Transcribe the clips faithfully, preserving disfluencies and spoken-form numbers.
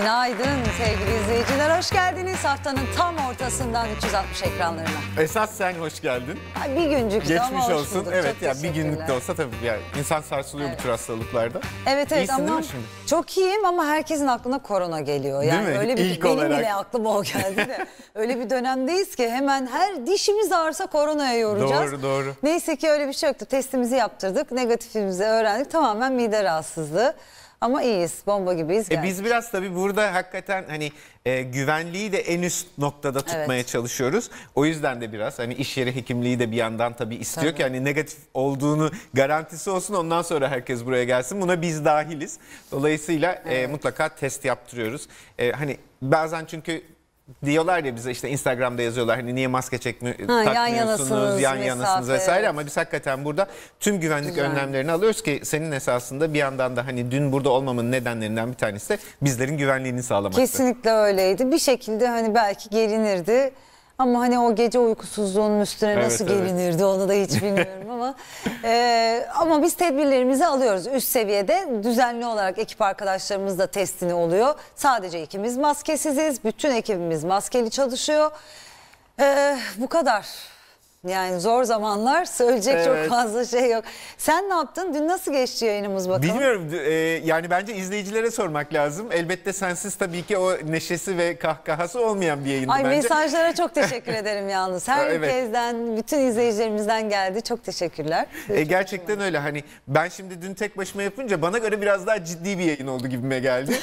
Günaydın sevgili izleyiciler, hoş geldiniz. Haftanın tam ortasından üç yüz altmış ekranlarına. Esas sen hoş geldin. Ay, bir güncük geçmiş olsun. Bulduk. Evet ya, yani bir günlük de olsa tabii yani insan sarsılıyor, evet, bu tür hastalıklarda. Evet evet. İyisin, ama çok iyiyim ama herkesin aklına korona geliyor. Yani öyle bir, benim olarak bile aklıma o geldi de. Öyle bir dönemdeyiz ki hemen her dişimiz ağrısa koronaya yoracağız. Doğru doğru. Neyse ki öyle bir şey yoktu. Testimizi yaptırdık, negatifimizi öğrendik. Tamamen mide rahatsızlığı. Ama iyiyiz, bomba gibiyiz. E biz biraz tabii burada hakikaten hani e, güvenliği de en üst noktada tutmaya, evet, çalışıyoruz. O yüzden de biraz hani iş yeri hekimliği de bir yandan tabii istiyor, tabii ki hani negatif olduğunu garantisi olsun, ondan sonra herkes buraya gelsin. Buna biz dahiliz. Dolayısıyla evet, e, mutlaka test yaptırıyoruz. E, hani bazen çünkü diyorlar ya bize, işte Instagram'da yazıyorlar hani niye maske çekmiyor, takmıyorsunuz, yan yanasınız, yan yanasınız vesaire, evet, ama biz hakikaten burada tüm güvenlik, güzel, önlemlerini alıyoruz ki senin esasında bir yandan da hani dün burada olmamın nedenlerinden bir tanesi de bizlerin güvenliğini sağlamaktı. Kesinlikle öyleydi. Bir şekilde hani belki gelinirdi ama hani o gece uykusuzluğunun üstüne, evet, nasıl gelinirdi, evet, onu da hiç bilmiyorum ama e, ama biz tedbirlerimizi alıyoruz üst seviyede. Düzenli olarak ekip arkadaşlarımız da testini oluyor. Sadece ikimiz maskesiziz. Bütün ekibimiz maskeli çalışıyor. E, bu kadar. Yani zor zamanlar, söyleyecek, evet, çok fazla şey yok. Sen ne yaptın? Dün nasıl geçti yayınımız bakalım? Bilmiyorum. E, yani bence izleyicilere sormak lazım. Elbette sensiz tabii ki o neşesi ve kahkahası olmayan bir yayındı. Ay, bence. Mesajlara çok teşekkür ederim yalnız. Herkesten, evet, bütün izleyicilerimizden geldi. Çok teşekkürler. E, çok gerçekten öyle. Hani ben şimdi dün tek başıma yapınca bana göre biraz daha ciddi bir yayın oldu gibime geldi.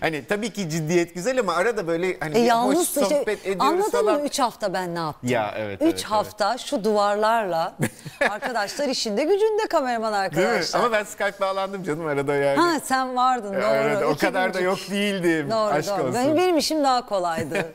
Hani tabii ki ciddiyet güzel ama arada böyle hani e, hoş sohbet şey, ediyoruz. Anladın falan mı? Üç hafta ben ne yaptım? Ya evet. Üç evet, hafta. Hafta şu duvarlarla arkadaşlar işinde gücünde, kameraman arkadaşlar. Ama ben Skype bağlandım canım arada yani. Ha, sen vardın ya, doğru. Arada, o kadar güncük da yok değildim. Doğru, aşk doğru olsun. Benim, benim işim daha kolaydı.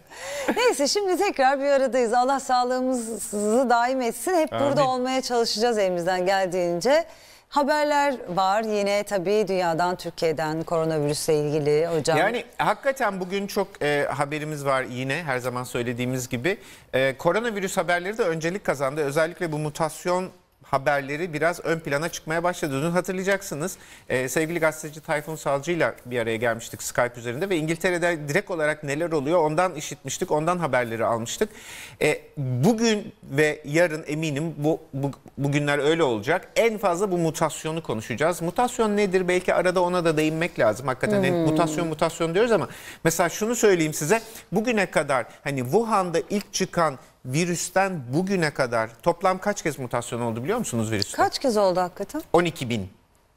Neyse, şimdi tekrar bir aradayız. Allah sağlığımızı daim etsin. Hep amin, burada olmaya çalışacağız elimizden geldiğince. Haberler var yine tabii dünyadan, Türkiye'den koronavirüsle ilgili hocam. Yani hakikaten bugün çok e, haberimiz var yine, her zaman söylediğimiz gibi. E, koronavirüs haberleri de öncelik kazandı. Özellikle bu mutasyon haberleri biraz ön plana çıkmaya başladı. Dün hatırlayacaksınız, e, sevgili gazeteci Tayfun Salcı ile bir araya gelmiştik Skype üzerinde ve İngiltere'de direkt olarak neler oluyor ondan işitmiştik, ondan haberleri almıştık. E, bugün ve yarın eminim bu, bu bugünler öyle olacak. En fazla bu mutasyonu konuşacağız. Mutasyon nedir? Belki arada ona da değinmek lazım. Hakikaten hmm. mutasyon mutasyon diyoruz ama mesela şunu söyleyeyim size. Bugüne kadar hani Wuhan'da ilk çıkan virüsten bugüne kadar toplam kaç kez mutasyon oldu biliyor musunuz virüste? Kaç kez oldu hakikaten? on iki bin.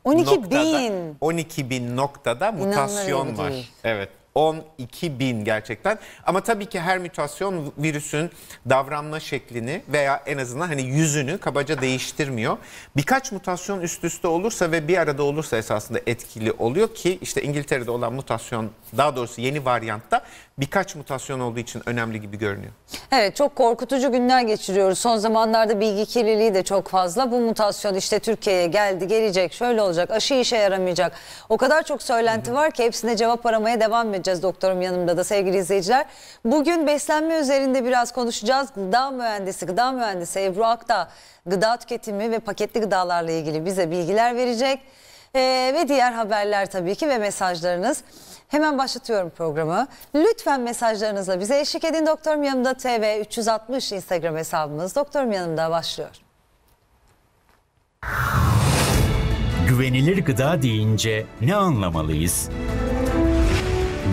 on iki noktada, bin. on iki bin noktada mutasyon var. Değil. Evet. on iki bin gerçekten. Ama tabii ki her mutasyon virüsün davranma şeklini veya en azından hani yüzünü kabaca değiştirmiyor. Birkaç mutasyon üst üste olursa ve bir arada olursa esasında etkili oluyor ki işte İngiltere'de olan mutasyon, daha doğrusu yeni varyantta birkaç mutasyon olduğu için önemli gibi görünüyor. Evet, çok korkutucu günler geçiriyoruz. Son zamanlarda bilgi kirliliği de çok fazla. Bu mutasyon işte Türkiye'ye geldi, gelecek, şöyle olacak, aşı işe yaramayacak. O kadar çok söylenti Hı -hı. var ki hepsine cevap aramaya devam edeceğiz Doktorum Yanımda da sevgili izleyiciler. Bugün beslenme üzerinde biraz konuşacağız. Gıda mühendisi, gıda mühendisi Ebru Akdağ gıda tüketimi ve paketli gıdalarla ilgili bize bilgiler verecek. Ee, ve diğer haberler tabii ki ve mesajlarınız. Hemen başlatıyorum programı. Lütfen mesajlarınızla bize eşlik edin. Doktorum Yanımda T V üç yüz altmış Instagram hesabımız. Doktorum Yanımda başlıyor. Güvenilir gıda deyince ne anlamalıyız?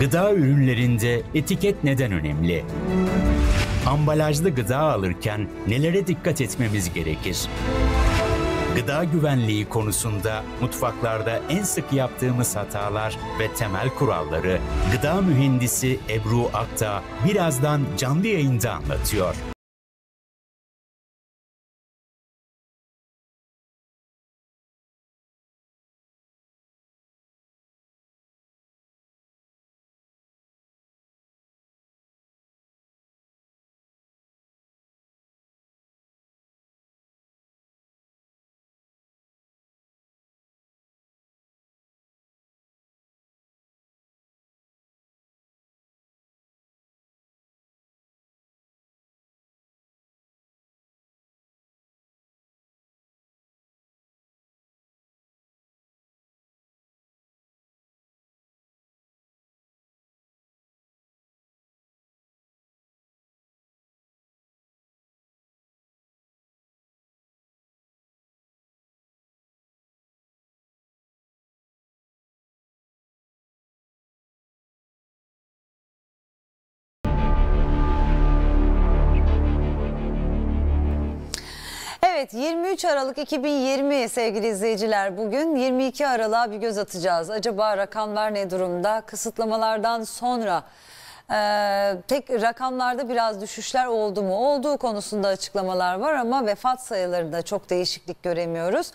Gıda ürünlerinde etiket neden önemli? Ambalajlı gıda alırken nelere dikkat etmemiz gerekir? Gıda güvenliği konusunda mutfaklarda en sık yaptığımız hatalar ve temel kuralları gıda mühendisi Ebru Akdağ birazdan canlı yayında anlatıyor. Evet, yirmi üç Aralık iki bin yirmi sevgili izleyiciler, bugün yirmi iki Aralık'a bir göz atacağız. Acaba rakamlar ne durumda? Kısıtlamalardan sonra Ee, tek rakamlarda biraz düşüşler oldu mu? Olduğu konusunda açıklamalar var ama vefat sayılarında çok değişiklik göremiyoruz.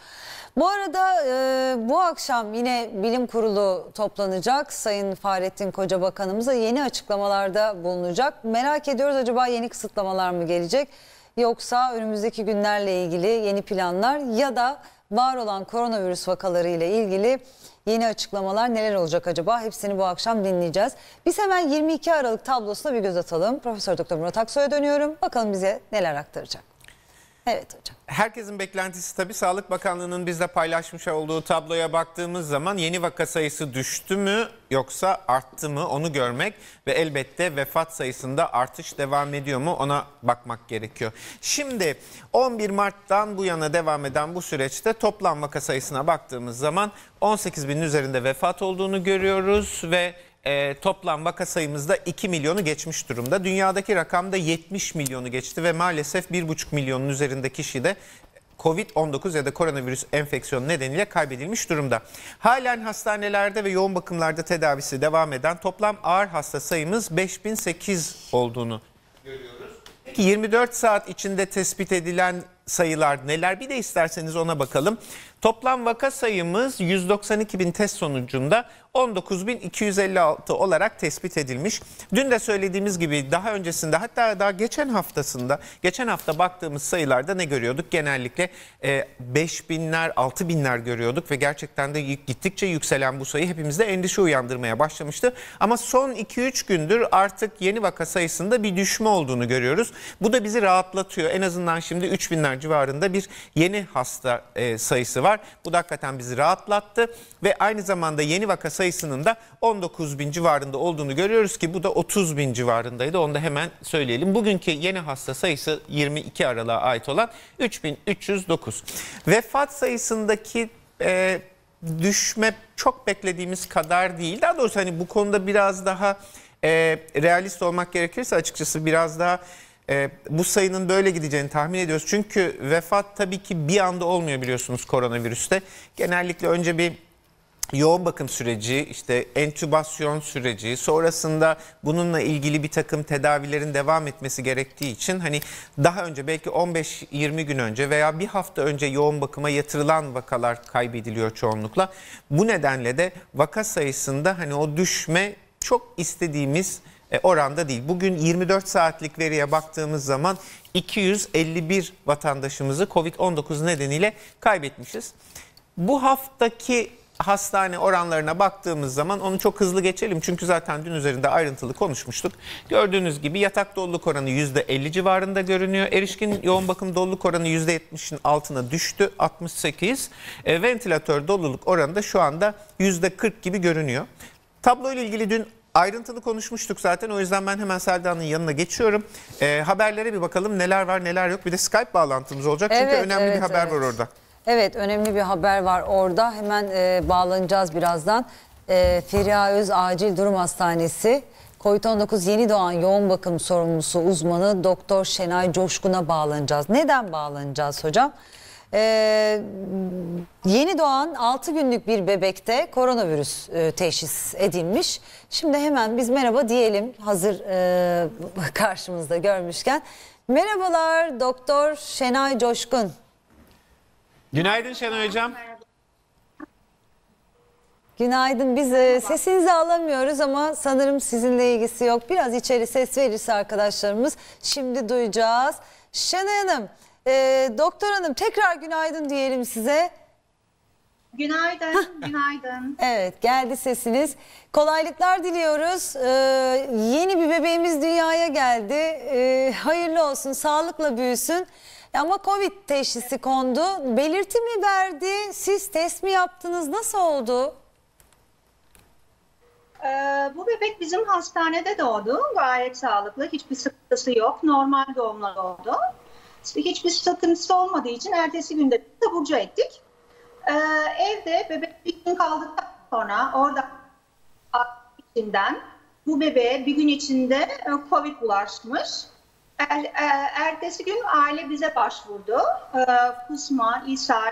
Bu arada e, bu akşam yine Bilim Kurulu toplanacak. Sayın Fahrettin Koca Bakanımıza yeni açıklamalarda bulunacak. Merak ediyoruz, acaba yeni kısıtlamalar mı gelecek? Yoksa önümüzdeki günlerle ilgili yeni planlar ya da var olan koronavirüs vakaları ile ilgili yeni açıklamalar neler olacak acaba? Hepsini bu akşam dinleyeceğiz. Biz hemen yirmi iki Aralık tablosuna bir göz atalım. Profesör Doktor Murat Aksoy'a dönüyorum. Bakalım bize neler aktaracak. Evet hocam. Herkesin beklentisi tabii Sağlık Bakanlığı'nın bizle paylaşmış olduğu tabloya baktığımız zaman yeni vaka sayısı düştü mü yoksa arttı mı onu görmek ve elbette vefat sayısında artış devam ediyor mu ona bakmak gerekiyor. Şimdi on bir Mart'tan bu yana devam eden bu süreçte toplam vaka sayısına baktığımız zaman on sekiz binin üzerinde vefat olduğunu görüyoruz ve E, toplam vaka sayımızda iki milyonu geçmiş durumda. Dünyadaki rakamda yetmiş milyonu geçti ve maalesef bir buçuk milyonun üzerinde kişi de kovid on dokuz ya da koronavirüs enfeksiyonu nedeniyle kaybedilmiş durumda. Halen hastanelerde ve yoğun bakımlarda tedavisi devam eden toplam ağır hasta sayımız beş bin sekiz olduğunu görüyoruz. Peki yirmi dört saat içinde tespit edilen sayılar neler? Bir de isterseniz ona bakalım. Toplam vaka sayımız yüz doksan iki bin test sonucunda on dokuz bin iki yüz elli altı olarak tespit edilmiş. Dün de söylediğimiz gibi daha öncesinde, hatta daha geçen haftasında, geçen hafta baktığımız sayılarda ne görüyorduk? Genellikle beş binler, altı binler görüyorduk ve gerçekten de gittikçe yükselen bu sayı hepimizde endişe uyandırmaya başlamıştı. Ama son iki üç gündür artık yeni vaka sayısında bir düşme olduğunu görüyoruz. Bu da bizi rahatlatıyor. En azından şimdi üç binler civarında bir yeni hasta sayısı var. Bu da hakikaten bizi rahatlattı ve aynı zamanda yeni vaka sayısı sayısının da on dokuz bin civarında olduğunu görüyoruz ki bu da otuz bin civarındaydı. Onu da hemen söyleyelim. Bugünkü yeni hasta sayısı yirmi iki Aralık'a ait olan üç bin üç yüz dokuz. Vefat sayısındaki e, düşme çok beklediğimiz kadar değil. Daha doğrusu hani bu konuda biraz daha e, realist olmak gerekirse açıkçası biraz daha Ee, bu sayının böyle gideceğini tahmin ediyoruz. Çünkü vefat tabii ki bir anda olmuyor biliyorsunuz koronavirüste. Genellikle önce bir yoğun bakım süreci, işte entübasyon süreci, sonrasında bununla ilgili bir takım tedavilerin devam etmesi gerektiği için hani daha önce belki on beş yirmi gün önce veya bir hafta önce yoğun bakıma yatırılan vakalar kaybediliyor çoğunlukla. Bu nedenle de vaka sayısında hani o düşme çok istediğimiz oranda değil. Bugün yirmi dört saatlik veriye baktığımız zaman iki yüz elli bir vatandaşımızı kovid on dokuz nedeniyle kaybetmişiz. Bu haftaki hastane oranlarına baktığımız zaman onu çok hızlı geçelim. Çünkü zaten dün üzerinde ayrıntılı konuşmuştuk. Gördüğünüz gibi yatak doluluk oranı yüzde elli civarında görünüyor. Erişkin yoğun bakım doluluk oranı yüzde yetmişin altına düştü. altmış sekiz. E, ventilatör doluluk oranı da şu anda yüzde kırk gibi görünüyor. Tabloyla ilgili dün ayrıntılı konuşmuştuk zaten, o yüzden ben hemen Selda'nın yanına geçiyorum. E, haberlere bir bakalım, neler var neler yok. Bir de Skype bağlantımız olacak çünkü evet, önemli evet, bir haber evet. var orada. Evet, önemli bir haber var orada. Hemen e, bağlanacağız birazdan. E, Feriha Öz Acil Durum Hastanesi kovid on dokuz yeni doğan yoğun bakım sorumlusu uzmanı Doktor Şenay Coşkun'a bağlanacağız. Neden bağlanacağız hocam? Ee, yeni doğan altı günlük bir bebekte koronavirüs e, teşhis edilmiş. Şimdi hemen biz merhaba diyelim, hazır e, karşımızda görmüşken. Merhabalar Doktor Şenay Coşkun. Günaydın Şenay Hocam. Günaydın. Biz e, sesinizi alamıyoruz ama sanırım sizinle ilgisi yok. Biraz içeri ses verirse arkadaşlarımız şimdi duyacağız. Şenay Hanım. Ee, doktor hanım, tekrar günaydın diyelim size. Günaydın, günaydın. Evet, geldi sesiniz. Kolaylıklar diliyoruz. Ee, yeni bir bebeğimiz dünyaya geldi. Ee, hayırlı olsun, sağlıkla büyüsün. Ama Covid teşhisi kondu. Belirti mi verdi? Siz test mi yaptınız? Nasıl oldu? Ee, bu bebek bizim hastanede doğdu. Gayet sağlıklı, hiçbir sıkıntısı yok. Normal doğumla doğdu. Hiçbir sıkıntısı olmadığı için ertesi günde taburcu ettik. Ee, evde bebek bir gün kaldıktan sonra orada içinden bu bebeğe bir gün içinde Covid bulaşmış. Er, ertesi gün aile bize başvurdu. E, kusma, ishal,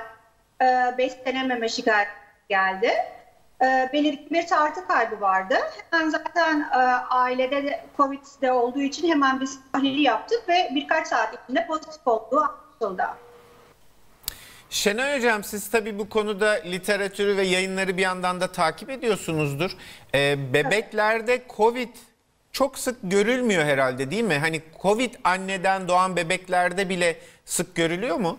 e, beslenememe şikayet geldi. E, belirgin bir tartı kaybı vardı. Hemen zaten e, ailede de, Covid'de olduğu için hemen biz tahlili yaptık ve birkaç saat içinde pozitif olduğu anlaşıldı. Şenay Hocam, siz tabii bu konuda literatürü ve yayınları bir yandan da takip ediyorsunuzdur. E, bebeklerde Covid çok sık görülmüyor herhalde, değil mi? Hani Covid anneden doğan bebeklerde bile sık görülüyor mu?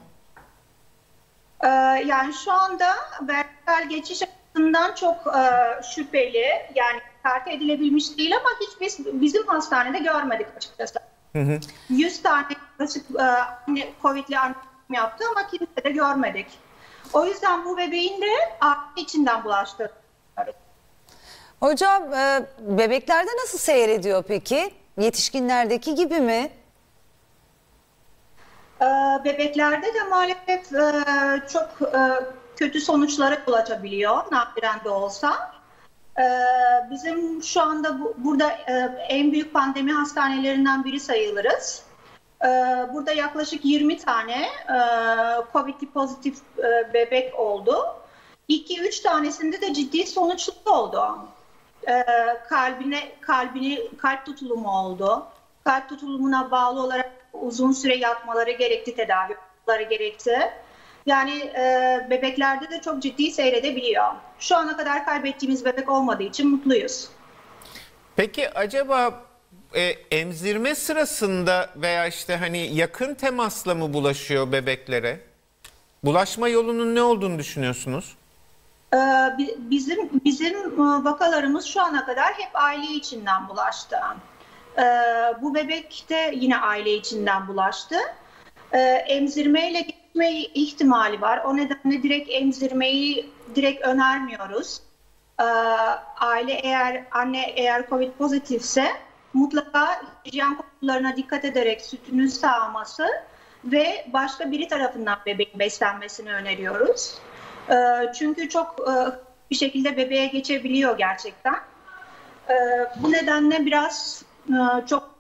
Ee, yani şu anda vertikal geçiş açısından çok e, şüpheli. Yani fark edilebilmiş değil ama hiç biz, bizim hastanede görmedik açıkçası. Hı hı. yüz tane e, Covid'li anne yaptı ama kimse de görmedik. O yüzden bu bebeğin de anne içinden bulaştı. Hocam, bebeklerde nasıl seyrediyor peki? Yetişkinlerdeki gibi mi? Bebeklerde de maalesef çok kötü sonuçlara ulaşabiliyor, nadiren de olsa. Bizim şu anda burada en büyük pandemi hastanelerinden biri sayılırız. Burada yaklaşık yirmi tane Covid'li pozitif bebek oldu. iki üç tanesinde de ciddi sonuçlu oldu. Ee, kalbine kalbini kalp tutulumu oldu. Kalp tutulumuna bağlı olarak uzun süre yatmaları gerekti, tedavileri gerekti. Yani e, bebeklerde de çok ciddi seyredebiliyor. Şu ana kadar kaybettiğimiz bebek olmadığı için mutluyuz. Peki acaba e, emzirme sırasında veya işte hani yakın temasla mı bulaşıyor bebeklere? Bulaşma yolunun ne olduğunu düşünüyorsunuz? Bizim bizim vakalarımız şu ana kadar hep aile içinden bulaştı. Bu bebek de yine aile içinden bulaştı. Emzirmeyle gitme ihtimali var. O nedenle direkt emzirmeyi direkt önermiyoruz. Aile eğer anne eğer Covid pozitifse mutlaka hijyen koşullarına dikkat ederek sütünün sağması ve başka biri tarafından bebeğin beslenmesini öneriyoruz. Çünkü çok bir şekilde bebeğe geçebiliyor gerçekten. Bu nedenle biraz çok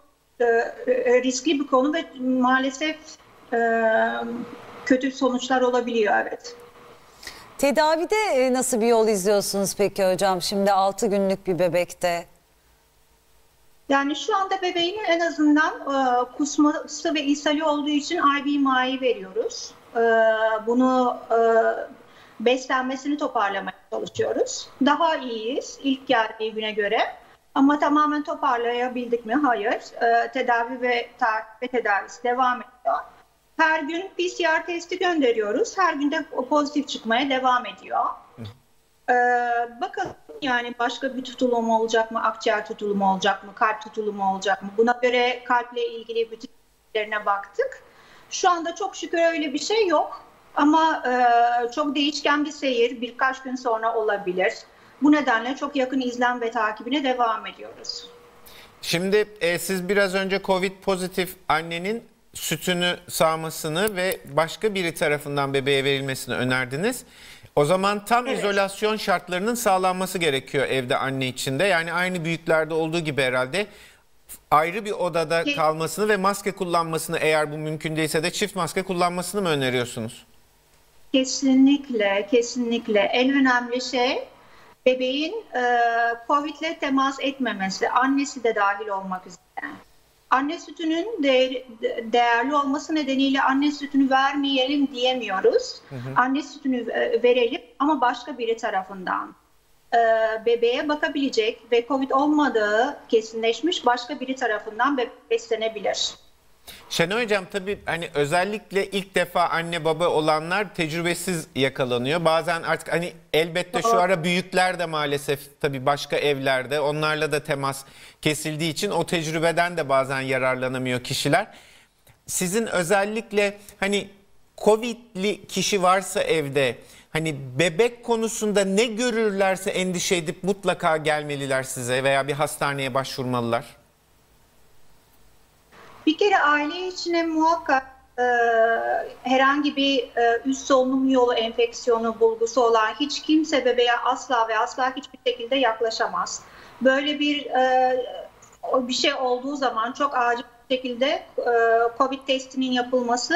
riskli bir konu ve maalesef kötü sonuçlar olabiliyor, evet. Tedavide nasıl bir yol izliyorsunuz peki hocam? Şimdi altı günlük bir bebekte. Yani şu anda bebeğin en azından kusması ve ishali olduğu için I V mayi veriyoruz. Bunu beslenmesini toparlamaya çalışıyoruz. Daha iyiyiz ilk geldiği güne göre. Ama tamamen toparlayabildik mi? Hayır. Ee, tedavi ve takip ve tedavisi devam ediyor. Her gün P C R testi gönderiyoruz. Her gün de pozitif çıkmaya devam ediyor. Ee, bakalım yani başka bir tutulumu olacak mı? Akciğer tutulumu olacak mı? Kalp tutulumu olacak mı? Buna göre kalple ilgili bütün şeylerine baktık. Şu anda çok şükür öyle bir şey yok. Ama e, çok değişken bir seyir, birkaç gün sonra olabilir. Bu nedenle çok yakın izlem ve takibine devam ediyoruz. Şimdi e, siz biraz önce Covid pozitif annenin sütünü sağmasını ve başka biri tarafından bebeğe verilmesini önerdiniz. O zaman tam evet. İzolasyon şartlarının sağlanması gerekiyor evde anne içinde. Yani aynı büyüklerde olduğu gibi herhalde ayrı bir odada kalmasını ve maske kullanmasını, eğer bu mümkün değilse de çift maske kullanmasını mı öneriyorsunuz? Kesinlikle, kesinlikle. En önemli şey bebeğin e, Covid'le temas etmemesi, annesi de dahil olmak üzere. Anne sütünün değer, değerli olması nedeniyle anne sütünü vermeyelim diyemiyoruz. Hı hı. Anne sütünü verelim ama başka biri tarafından. E, bebeğe bakabilecek ve Covid olmadığı kesinleşmiş başka biri tarafından beslenebilir. Şenay Hocam, tabii hani özellikle ilk defa anne baba olanlar tecrübesiz yakalanıyor. Bazen artık hani elbette şu ara büyükler de maalesef tabii başka evlerde, onlarla da temas kesildiği için o tecrübeden de bazen yararlanamıyor kişiler. Sizin özellikle hani Covid'li kişi varsa evde hani bebek konusunda ne görürlerse endişe edip mutlaka gelmeliler size veya bir hastaneye başvurmalılar. Bir kere aile içine muhakkak e, herhangi bir e, üst solunum yolu enfeksiyonu bulgusu olan hiç kimse bebeğe asla ve asla hiçbir şekilde yaklaşamaz. Böyle bir e, bir şey olduğu zaman çok acil şekilde COVID testinin yapılması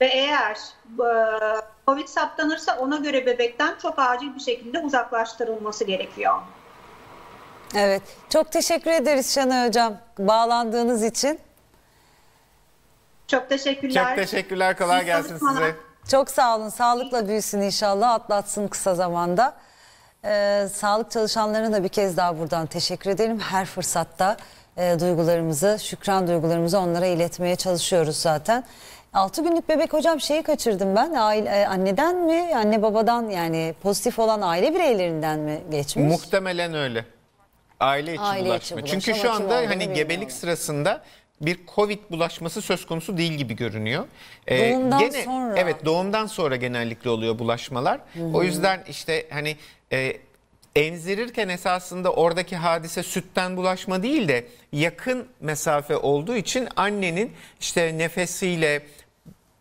ve eğer COVID saptanırsa ona göre bebekten çok acil bir şekilde uzaklaştırılması gerekiyor. Evet, çok teşekkür ederiz Şenay Hocam bağlandığınız için. Çok teşekkürler. Çok teşekkürler, kolay gelsin size. Çok sağ olun, sağlıkla büyüsün inşallah, atlatsın kısa zamanda. Ee, sağlık çalışanlarına da bir kez daha buradan teşekkür edelim. Her fırsatta e, duygularımızı, şükran duygularımızı onlara iletmeye çalışıyoruz zaten. altı günlük bebek hocam şeyi kaçırdım ben. Aile, anneden mi, anne babadan, yani pozitif olan aile bireylerinden mi geçmiş? Muhtemelen öyle. Aile içi aile bulaşma. Içi Çünkü şu anda hani gebelik sırasında bir COVID bulaşması söz konusu değil gibi görünüyor. Ee, doğumdan gene, sonra. Evet, doğumdan sonra genellikle oluyor bulaşmalar. Hı-hı. O yüzden işte hani e, emzirirken esasında oradaki hadise sütten bulaşma değil de yakın mesafe olduğu için annenin işte nefesiyle,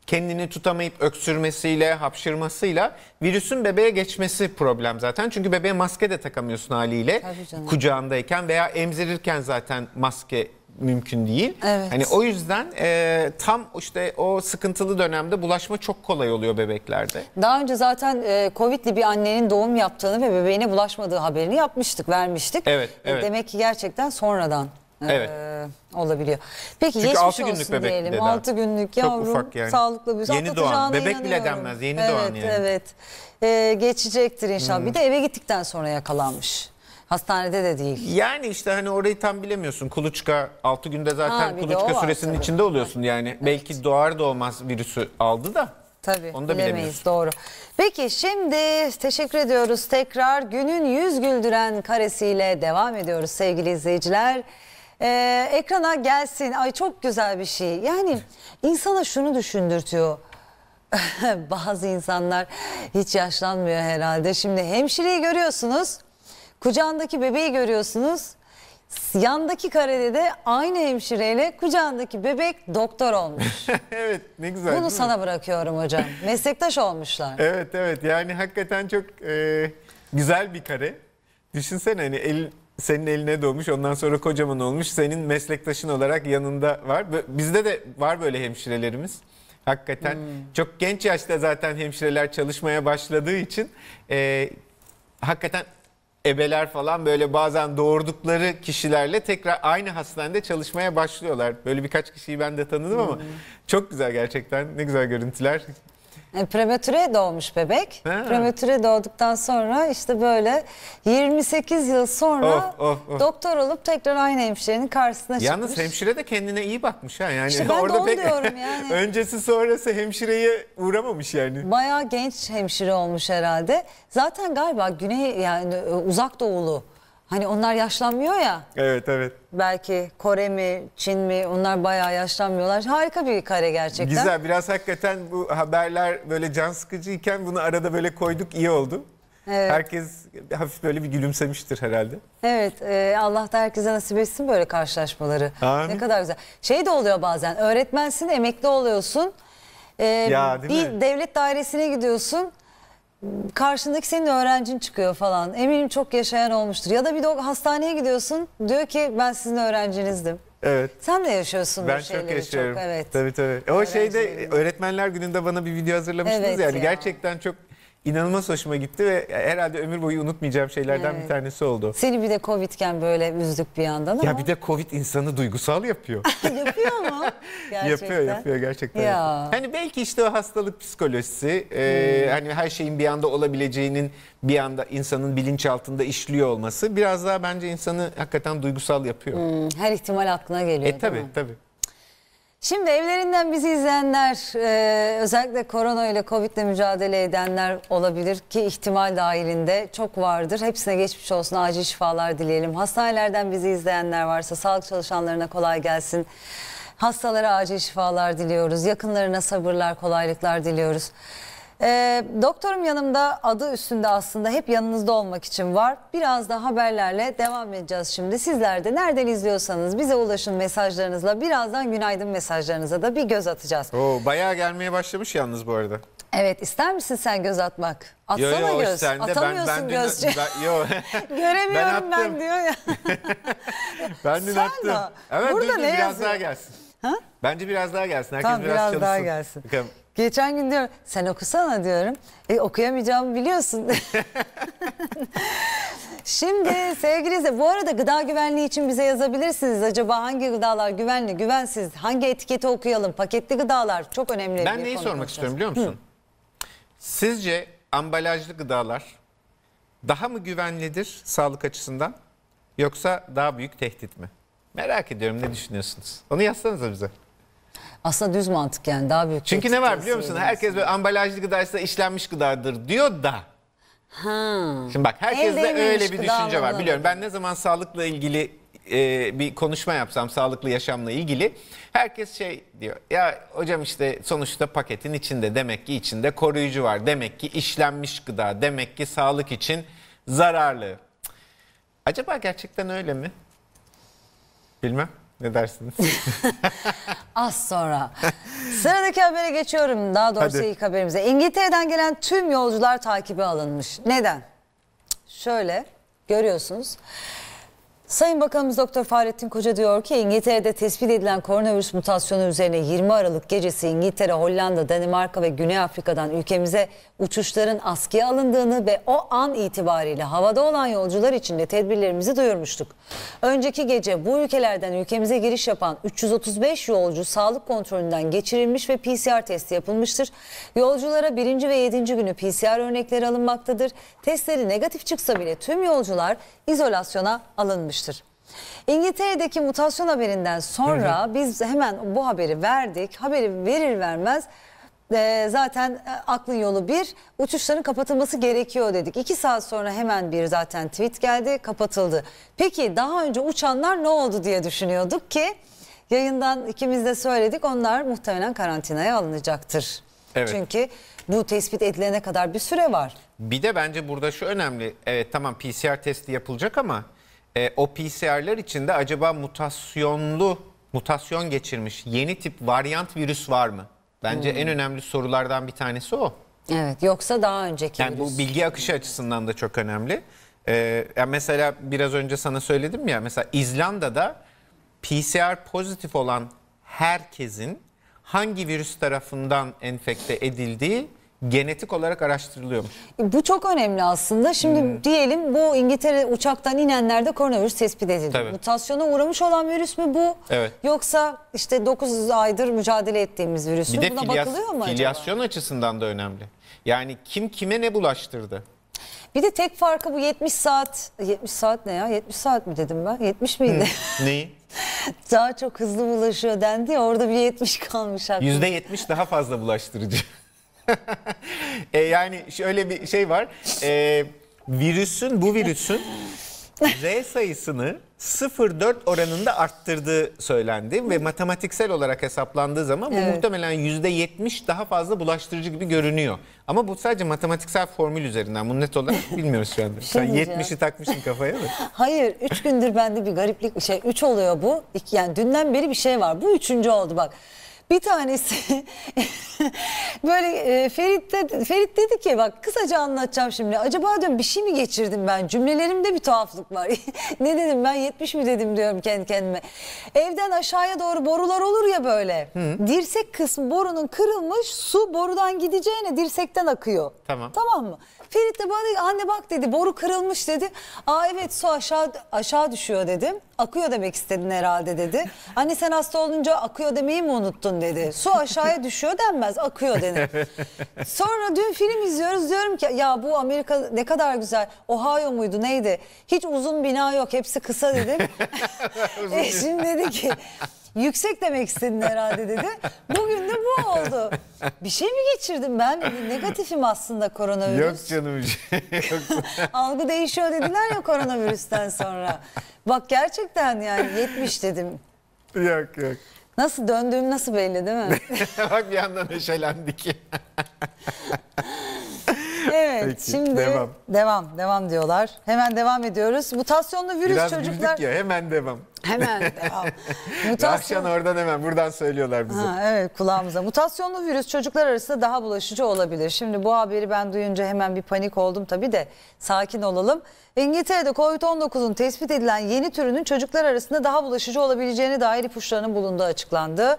kendini tutamayıp öksürmesiyle, hapşırmasıyla virüsün bebeğe geçmesi problem zaten. Çünkü bebeğe maske de takamıyorsun haliyle kucağındayken veya emzirirken zaten maske mümkün değil. Evet. Hani o yüzden e, tam işte o sıkıntılı dönemde bulaşma çok kolay oluyor bebeklerde. Daha önce zaten e, Covid'li bir annenin doğum yaptığını ve bebeğine bulaşmadığı haberini yapmıştık, vermiştik. Evet, evet. E, demek ki gerçekten sonradan evet. e, olabiliyor. Peki Çünkü geçmiş altı günlük olsun diyelim. altı günlük yavrum, çok ufak yani. Sağlıklı bir yeni doğan bebek bile denmez, yeni evet, doğan yani. Evet, e, geçecektir inşallah. Hmm. Bir de eve gittikten sonra yakalanmış. Hastanede de değil. Yani işte hani orayı tam bilemiyorsun. Kuluçka altı günde zaten ha, kuluçka süresinin tabii. içinde oluyorsun yani. Evet. Belki doğar doğmaz virüsü aldı da. Tabii. Onu da bilemeyiz. Bilemiyorsun. Doğru. Peki şimdi teşekkür ediyoruz tekrar. Günün yüz güldüren karesiyle devam ediyoruz sevgili izleyiciler. Ee, ekrana gelsin. Ay çok güzel bir şey. Yani insana şunu düşündürtüyor. Bazı insanlar hiç yaşlanmıyor herhalde. Şimdi hemşireyi görüyorsunuz. Kucağındaki bebeği görüyorsunuz. Yandaki karede de aynı hemşireyle kucağındaki bebek doktor olmuş. Evet, ne güzel. Bunu sana mi? bırakıyorum hocam. Meslektaş olmuşlar. Evet evet, yani hakikaten çok e, güzel bir kare. Düşünsene hani el, senin eline doğmuş, ondan sonra kocaman olmuş. Senin meslektaşın olarak yanında var. Bizde de var böyle hemşirelerimiz. Hakikaten hmm. çok genç yaşta zaten hemşireler çalışmaya başladığı için e, hakikaten... Ebeler falan böyle bazen doğurdukları kişilerle tekrar aynı hastanede çalışmaya başlıyorlar. Böyle birkaç kişiyi ben de tanıdım ama hmm. çok güzel gerçekten. Ne güzel görüntüler. E, prematüre doğmuş bebek. Ha. Prematüre doğduktan sonra işte böyle yirmi sekiz yıl sonra of, of, of. doktor olup tekrar aynı hemşirenin karşısına Yalnız çıkmış. Yalnız hemşire de kendine iyi bakmış ha. Yani işte ben orada de onu diyorum yani. Öncesi sonrası hemşireye uğramamış yani. Bayağı genç hemşire olmuş herhalde. Zaten galiba güney yani uzak doğulu. Hani onlar yaşlanmıyor ya. Evet evet. Belki Kore mi, Çin mi, onlar bayağı yaşlanmıyorlar. Harika bir kare gerçekten. Güzel, biraz hakikaten bu haberler böyle can sıkıcıyken bunu arada böyle koyduk, iyi oldu. Evet. Herkes hafif böyle bir gülümsemiştir herhalde. Evet, e, Allah da herkese nasip etsin böyle karşılaşmaları. Amin. Ne kadar güzel. Şey de oluyor bazen, öğretmensin, emekli oluyorsun. E, ya, değil bir mi? Devlet dairesine gidiyorsun. Karşındaki senin öğrencin çıkıyor falan. Eminim çok yaşayan olmuştur. Ya da bir de hastaneye gidiyorsun, diyor ki ben sizin öğrencinizdim. Evet. Sen de yaşıyorsun. Ben çok yaşıyorum. Çok, evet. Tabii tabii. O şeyde öğretmenler gününde bana bir video hazırlamıştınız evet yani. Ya. Gerçekten çok inanılmaz hoşuma gitti ve herhalde ömür boyu unutmayacağım şeylerden evet. bir tanesi oldu. Seni bir de Covid'ken böyle üzdük bir yandan ama. Ya bir de Covid insanı duygusal yapıyor. Yapıyor mu? Gerçekten. Yapıyor yapıyor gerçekten. Ya. Yapıyor. Hani belki işte o hastalık psikolojisi hmm. e, hani her şeyin bir anda olabileceğinin bir anda insanın bilinçaltında işliyor olması biraz daha bence insanı hakikaten duygusal yapıyor. Hmm, her ihtimal aklına geliyor. E tabii tabii. Şimdi evlerinden bizi izleyenler, e, özellikle korona ile Covid'le mücadele edenler olabilir ki ihtimal dahilinde çok vardır. Hepsine geçmiş olsun, acil şifalar dileyelim. Hastanelerden bizi izleyenler varsa sağlık çalışanlarına kolay gelsin. Hastalara acil şifalar diliyoruz. Yakınlarına sabırlar, kolaylıklar diliyoruz. E, doktorum yanımda adı üstünde aslında hep yanınızda olmak için var. Biraz da haberlerle devam edeceğiz şimdi. Sizler de nereden izliyorsanız bize ulaşın mesajlarınızla. Birazdan günaydın mesajlarınıza da bir göz atacağız. Oo, bayağı gelmeye başlamış yalnız bu arada. Evet, ister misin sen göz atmak? Atsana yo, yo, göz. Atamıyorsun ben, ben gözcü. Göremiyorum ben, ben diyor ya. Ben dün sen attım. Evet, burada ne yazıyor? Biraz daha gelsin. Ha? Bence biraz daha gelsin. Herkes tamam, biraz, biraz çalışsın. Daha gelsin. Bakalım. Geçen gün diyorum sen okusana diyorum. E, okuyamayacağımı biliyorsun. Şimdi sevgili izleyiciler, bu arada gıda güvenliği için bize yazabilirsiniz. Acaba hangi gıdalar güvenli, güvensiz, hangi etiketi okuyalım? Paketli gıdalar çok önemli. Ben neyi sormak istiyorum biliyor musun? Hı. Sizce ambalajlı gıdalar daha mı güvenlidir sağlık açısından, yoksa daha büyük tehdit mi? Merak ediyorum, ne düşünüyorsunuz? Onu yazsanıza bize. Aslında düz mantık yani, daha büyük. Çünkü ne var biliyor musun? Herkes böyle ambalajlı gıdaysa işlenmiş gıdadır diyor da. Ha. Şimdi bak, herkeste öyle bir düşünce var biliyorum. Ben ne zaman sağlıkla ilgili e, bir konuşma yapsam, sağlıklı yaşamla ilgili, herkes şey diyor. Ya hocam işte sonuçta paketin içinde demek ki içinde koruyucu var. Demek ki işlenmiş gıda, demek ki sağlık için zararlı. Acaba gerçekten öyle mi? Bilmem. Ne dersiniz? Az sonra. Sıradaki habere geçiyorum. Daha doğrusu ilk haberimize. İngiltere'den gelen tüm yolcular takibe alınmış. Neden? Şöyle görüyorsunuz. Sayın Bakanımız Doktor Fahrettin Koca diyor ki İngiltere'de tespit edilen koronavirüs mutasyonu üzerine yirmi Aralık gecesi İngiltere, Hollanda, Danimarka ve Güney Afrika'dan ülkemize uçuşların askıya alındığını ve o an itibariyle havada olan yolcular için de tedbirlerimizi duyurmuştuk. Önceki gece bu ülkelerden ülkemize giriş yapan üç yüz otuz beş yolcu sağlık kontrolünden geçirilmiş ve P C R testi yapılmıştır. Yolculara birinci ve yedinci günü P C R örnekleri alınmaktadır. Testleri negatif çıksa bile tüm yolcular izolasyona alınmış. İngiltere'deki mutasyon haberinden sonra hı hı. biz hemen bu haberi verdik. Haberi verir vermez e, zaten e, aklın yolu bir, uçuşların kapatılması gerekiyor dedik. İki saat sonra hemen bir zaten tweet geldi, kapatıldı. Peki daha önce uçanlar ne oldu diye düşünüyorduk ki yayından ikimiz de söyledik, onlar muhtemelen karantinaya alınacaktır. Evet. Çünkü bu tespit edilene kadar bir süre var. Bir de bence burada şu önemli, evet tamam P C R testi yapılacak ama o P C R'ler içinde acaba mutasyonlu, mutasyon geçirmiş yeni tip varyant virüs var mı? Bence hmm. en önemli sorulardan bir tanesi o. Evet, yoksa daha önceki yani virüs. Bu bilgi akışı açısından da çok önemli. Ee, yani mesela biraz önce sana söyledim ya, mesela İzlanda'da P C R pozitif olan herkesin hangi virüs tarafından enfekte edildiği genetik olarak araştırılıyormuş. Bu çok önemli aslında. Şimdi hmm. diyelim bu İngiltere uçaktan inenlerde koronavirüs tespit edildi. Tabii. Mutasyona uğramış olan virüs mü bu? Evet. Yoksa işte dokuz aydır mücadele ettiğimiz virüs mü? Buna bakılıyor mu acaba? Filyasyon açısından da önemli. Yani kim kime ne bulaştırdı? Bir de tek farkı bu yetmiş saat. yetmiş saat ne ya? yetmiş saat mi dedim ben? yetmiş miydi? Hmm. Neyi? Daha çok hızlı bulaşıyor dendi ya, orada bir yetmiş kalmış aklımda. yüzde yetmiş daha fazla bulaştırıcı. e yani şöyle bir şey var, e, virüsün bu virüsün R sayısını sıfır nokta dört oranında arttırdığı söylendi ve matematiksel olarak hesaplandığı zaman bu evet. muhtemelen yüzde yetmiş daha fazla bulaştırıcı gibi görünüyor. Ama bu sadece matematiksel formül üzerinden, bunu net olarak bilmiyoruz şu anda. Sen yetmişi takmışsın kafaya mı? Hayır, üç gündür bende bir gariplik şey, üç oluyor bu. Yani dünden beri bir şey var, bu üçüncü oldu bak. Bir tanesi böyle e, Ferit, de, Ferit dedi ki bak kısaca anlatacağım şimdi. Acaba diyorum bir şey mi geçirdim ben? Cümlelerimde bir tuhaflık var. Ne dedim ben, yetmiş mi dedim diyorum kendi kendime. Evden aşağıya doğru borular olur ya böyle. Hı. Dirsek kısmı borunun kırılmış, su borudan gideceğine dirsekten akıyor. Tamam. Tamam mı? Ferit de bana anne bak dedi, boru kırılmış dedi. Aa evet, su aşağı aşağı düşüyor dedim. Akıyor demek istedin herhalde dedi. Anne sen hasta olunca akıyor demeyi mi unuttun dedi. Su aşağıya düşüyor denmez, akıyor denir. Sonra dün film izliyoruz, diyorum ki ya bu Amerika ne kadar güzel. Ohio muydu neydi? Hiç uzun bina yok, hepsi kısa dedim. Eşim dedi ki yüksek demek istedin herhalde dedi. Bugün de bu oldu. Bir şey mi geçirdim ben? Negatifim aslında koronavirüs. Yok canım. Yok. Algı değişiyor dediler ya koronavirüsten sonra. Bak gerçekten yani yetmiş dedim. Yok yok. Nasıl döndüğüm nasıl belli değil mi? Bak bir yandan neşelendik. Evet. Peki, şimdi devam. devam devam diyorlar. Hemen devam ediyoruz. Mutasyonlu virüs biraz çocuklar. Biraz güldük ya, hemen devam. Hemen devam. Mutasyon... oradan hemen buradan söylüyorlar bize. Ha, evet, kulağımıza. Mutasyonlu virüs çocuklar arasında daha bulaşıcı olabilir. Şimdi bu haberi ben duyunca hemen bir panik oldum tabii de, sakin olalım. İngiltere'de kovid on dokuzun tespit edilen yeni türünün çocuklar arasında daha bulaşıcı olabileceğine dair ipuçlarının bulunduğu açıklandı.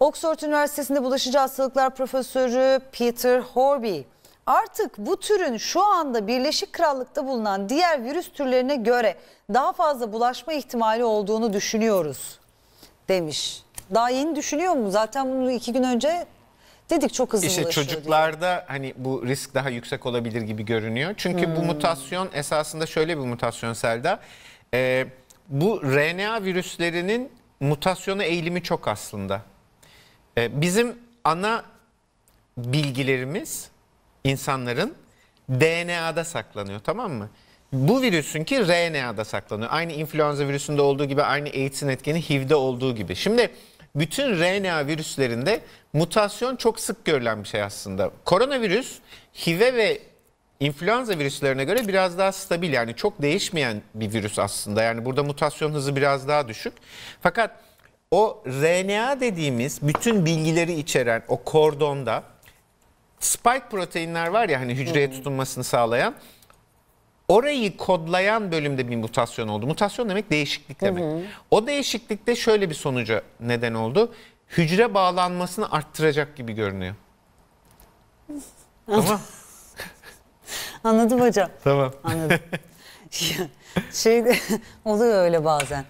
Oxford Üniversitesi'nde bulaşıcı hastalıklar profesörü Peter Horby, artık bu türün şu anda Birleşik Krallık'ta bulunan diğer virüs türlerine göre daha fazla bulaşma ihtimali olduğunu düşünüyoruz demiş. Daha yeni düşünüyor mu? Zaten bunu iki gün önce dedik, çok hızlı işte bulaşıyor. İşte çocuklarda diye. Hani bu risk daha yüksek olabilir gibi görünüyor. Çünkü hmm. bu mutasyon esasında şöyle bir mutasyon Selda. Ee, bu R N A virüslerinin mutasyona eğilimi çok aslında. Ee, bizim ana bilgilerimiz... İnsanların D N A'da saklanıyor, tamam mı? Bu virüsünki R N A'da saklanıyor. Aynı influenza virüsünde olduğu gibi, aynı AIDS'in etkeni H I V'de olduğu gibi. Şimdi bütün R N A virüslerinde mutasyon çok sık görülen bir şey aslında. Koronavirüs H I V'e ve influenza virüslerine göre biraz daha stabil, yani çok değişmeyen bir virüs aslında. Yani burada mutasyon hızı biraz daha düşük. Fakat o R N A dediğimiz bütün bilgileri içeren o kordonda Spike proteinler var ya, hani hücreye hmm. tutunmasını sağlayan, orayı kodlayan bölümde bir mutasyon oldu. Mutasyon demek değişiklik demek. Hmm. O değişiklikte şöyle bir sonuca neden oldu. Hücre bağlanmasını arttıracak gibi görünüyor. Tamam. Anladım hocam. Tamam. Anladım. Şey oluyor öyle bazen.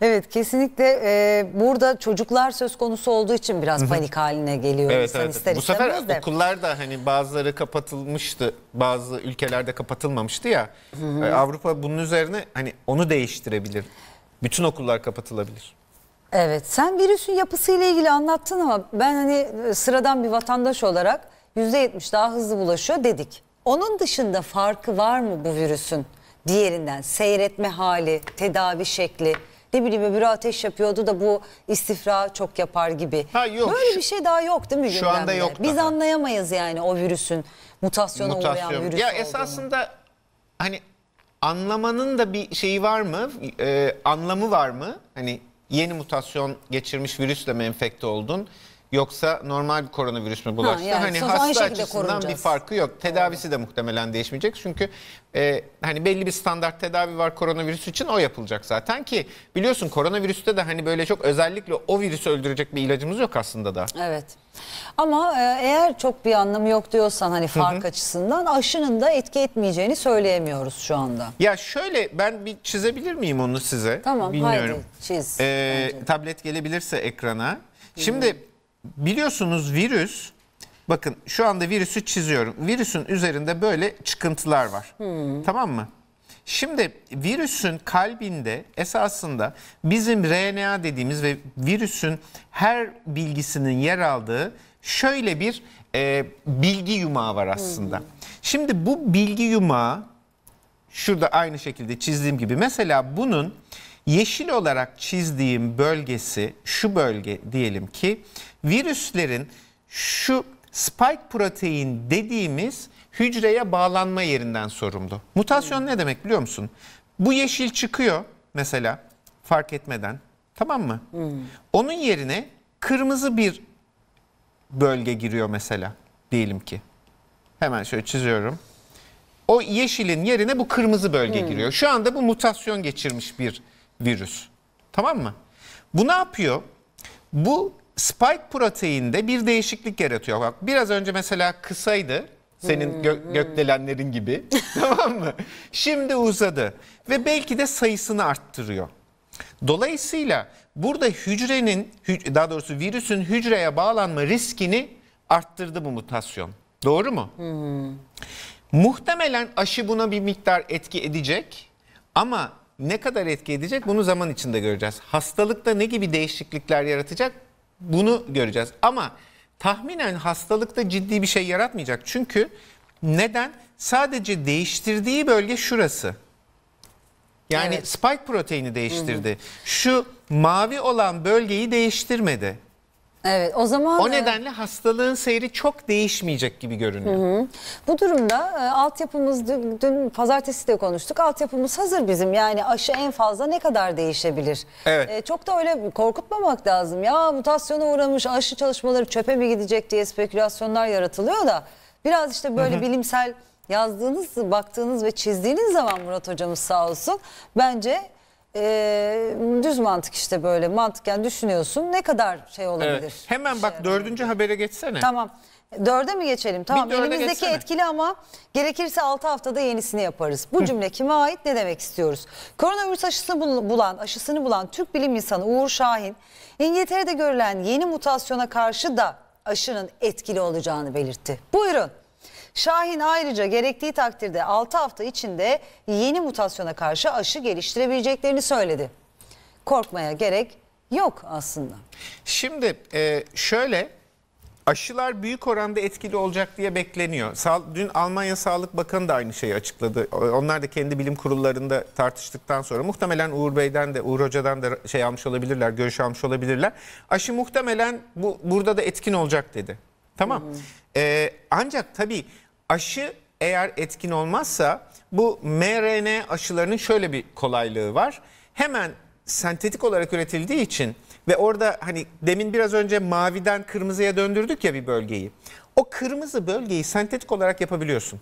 Evet, kesinlikle e, burada çocuklar söz konusu olduğu için biraz panik haline geliyor. Evet, evet. İster bu sefer de. Okullarda hani bazıları kapatılmıştı, bazı ülkelerde kapatılmamıştı ya. Hı hı. Avrupa bunun üzerine hani onu değiştirebilir. Bütün okullar kapatılabilir. Evet, sen virüsün yapısıyla ilgili anlattın ama ben hani sıradan bir vatandaş olarak yüzde yetmiş daha hızlı bulaşıyor dedik. Onun dışında farkı var mı bu virüsün? Diğerinden seyretme hali, tedavi şekli, ne bileyim öbürü ateş yapıyordu da bu istifra çok yapar gibi. Ha, yok. Böyle bir şey daha yok değil mi? Şu gündemler? Anda yok. Biz daha. Anlayamayız yani o virüsün mutasyona Mutasyon. uğrayan virüs ya olduğunu. Esasında hani anlamanın da bir şeyi var mı? Ee, anlamı var mı? Hani yeni mutasyon geçirmiş virüsle mi enfekte oldun? Yoksa normal bir koronavirüs mü bulaştı? Ha, yani hani hasta açısından korunacağız. Bir farkı yok. Tedavisi de muhtemelen değişmeyecek. Çünkü e, hani belli bir standart tedavi var koronavirüs için, o yapılacak zaten ki biliyorsun koronavirüste de hani böyle çok özellikle o virüsü öldürecek bir ilacımız yok aslında da. Evet. Ama eğer çok bir anlamı yok diyorsan hani fark Hı-hı. açısından aşının da etki etmeyeceğini söyleyemiyoruz şu anda. Ya şöyle ben bir çizebilir miyim onu size? Tamam. Bilmiyorum. Haydi çiz. Ee, tablet gelebilirse ekrana. Şimdi Hı-hı. biliyorsunuz virüs, bakın şu anda virüsü çiziyorum. Virüsün üzerinde böyle çıkıntılar var. Hmm. Tamam mı? Şimdi virüsün kalbinde esasında bizim R N A dediğimiz ve virüsün her bilgisinin yer aldığı şöyle bir e, bilgi yumağı var aslında. Hmm. Şimdi bu bilgi yumağı şurada aynı şekilde çizdiğim gibi, mesela bunun yeşil olarak çizdiğim bölgesi şu bölge diyelim ki, virüslerin şu spike protein dediğimiz hücreye bağlanma yerinden sorumlu. Mutasyon hmm. ne demek biliyor musun? Bu yeşil çıkıyor mesela fark etmeden, tamam mı? Hmm. Onun yerine kırmızı bir bölge giriyor mesela diyelim ki. Hemen şöyle çiziyorum. O yeşilin yerine bu kırmızı bölge hmm. giriyor. Şu anda bu mutasyon geçirmiş bir virüs. Tamam mı? Bu ne yapıyor? Bu spike proteinde bir değişiklik yaratıyor. Bak biraz önce mesela kısaydı senin gö gökdelenlerin gibi. Tamam mı? Şimdi uzadı ve belki de sayısını arttırıyor. Dolayısıyla burada hücrenin, daha doğrusu virüsün hücreye bağlanma riskini arttırdı bu mutasyon. Doğru mu? Hmm. Muhtemelen aşı buna bir miktar etki edecek ama ne kadar etki edecek bunu zaman içinde göreceğiz. Hastalıkta ne gibi değişiklikler yaratacak bunu göreceğiz. Ama tahminen hastalıkta ciddi bir şey yaratmayacak. Çünkü neden? Sadece değiştirdiği bölge şurası. Yani evet. Spike proteini değiştirdi. Hı hı. Şu mavi olan bölgeyi değiştirmedi. Evet, o zaman o nedenle hastalığın seyri çok değişmeyecek gibi görünüyor. Hı hı. Bu durumda e, altyapımız dün, dün pazartesi de konuştuk. Altyapımız hazır bizim. Yani aşı en fazla ne kadar değişebilir? Evet. E, çok da öyle korkutmamak lazım. Ya mutasyona uğramış aşı çalışmaları çöpe mi gidecek diye spekülasyonlar yaratılıyor da biraz işte böyle hı hı. bilimsel yazdığınız, baktığınız ve çizdiğiniz zaman Murat hocamız sağ olsun bence Ee, düz mantık işte böyle mantıken yani düşünüyorsun ne kadar şey olabilir. Evet. Hemen bak şey dördüncü olabilir. Habere geçsene. Tamam. Dörde mi geçelim? Tamam. Elimizdeki geçsene. Etkili ama gerekirse altı haftada yenisini yaparız. Bu cümle kime ait, ne demek istiyoruz? Koronavirüs aşısını bulan, aşısını bulan Türk bilim insanı Uğur Şahin, İngiltere'de görülen yeni mutasyona karşı da aşının etkili olacağını belirtti. Buyurun. Şahin ayrıca gerektiği takdirde altı hafta içinde yeni mutasyona karşı aşı geliştirebileceklerini söyledi. Korkmaya gerek yok aslında. Şimdi şöyle, aşılar büyük oranda etkili olacak diye bekleniyor. Dün Almanya Sağlık Bakanı da aynı şeyi açıkladı. Onlar da kendi bilim kurullarında tartıştıktan sonra muhtemelen Uğur Bey'den de Uğur Hoca'dan da şey almış olabilirler, görüş almış olabilirler. Aşı muhtemelen bu, burada da etkin olacak dedi. Tamam. Hmm. Ee, ancak tabii aşı eğer etkin olmazsa bu mRNA aşılarının şöyle bir kolaylığı var. Hemen sentetik olarak üretildiği için ve orada hani demin biraz önce maviden kırmızıya döndürdük ya bir bölgeyi. O kırmızı bölgeyi sentetik olarak yapabiliyorsun.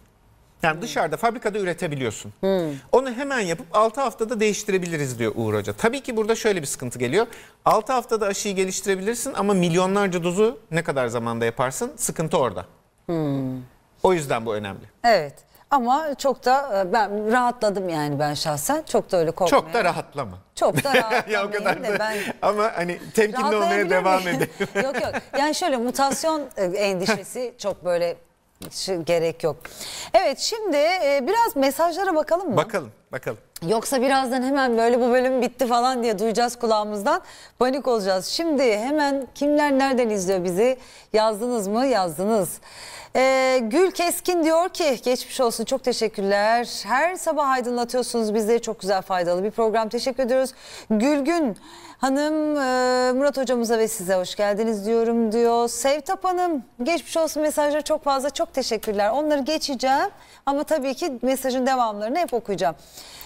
Yani hmm. dışarıda fabrikada üretebiliyorsun. Hmm. Onu hemen yapıp altı haftada değiştirebiliriz diyor Uğur Hoca. Tabii ki burada şöyle bir sıkıntı geliyor. altı haftada aşıyı geliştirebilirsin ama milyonlarca dozu ne kadar zamanda yaparsın? Sıkıntı orada. Hmm. O yüzden bu önemli. Evet. Ama çok da ben rahatladım yani ben şahsen. Çok da öyle korkmuyorum. Çok da rahatlama. Çok da ya o kadar da, ben ama hani temkinli olmaya devam edelim. Yok yok. Yani şöyle mutasyon endişesi çok böyle gerek yok. Evet, şimdi e, biraz mesajlara bakalım mı? Bakalım, bakalım. Yoksa birazdan hemen böyle bu bölüm bitti falan diye duyacağız kulağımızdan. Panik olacağız. Şimdi hemen kimler nereden izliyor bizi? Yazdınız mı? Yazdınız. Ee, Gül Keskin diyor ki geçmiş olsun, çok teşekkürler. Her sabah aydınlatıyorsunuz bizleri, çok güzel faydalı bir program. Teşekkür ediyoruz. Gülgün Hanım, e, Murat hocamıza ve size hoş geldiniz diyorum diyor. Sevtap Hanım, geçmiş olsun, mesajları çok fazla, çok teşekkürler. Onları geçeceğim ama tabii ki mesajın devamlarını hep okuyacağım.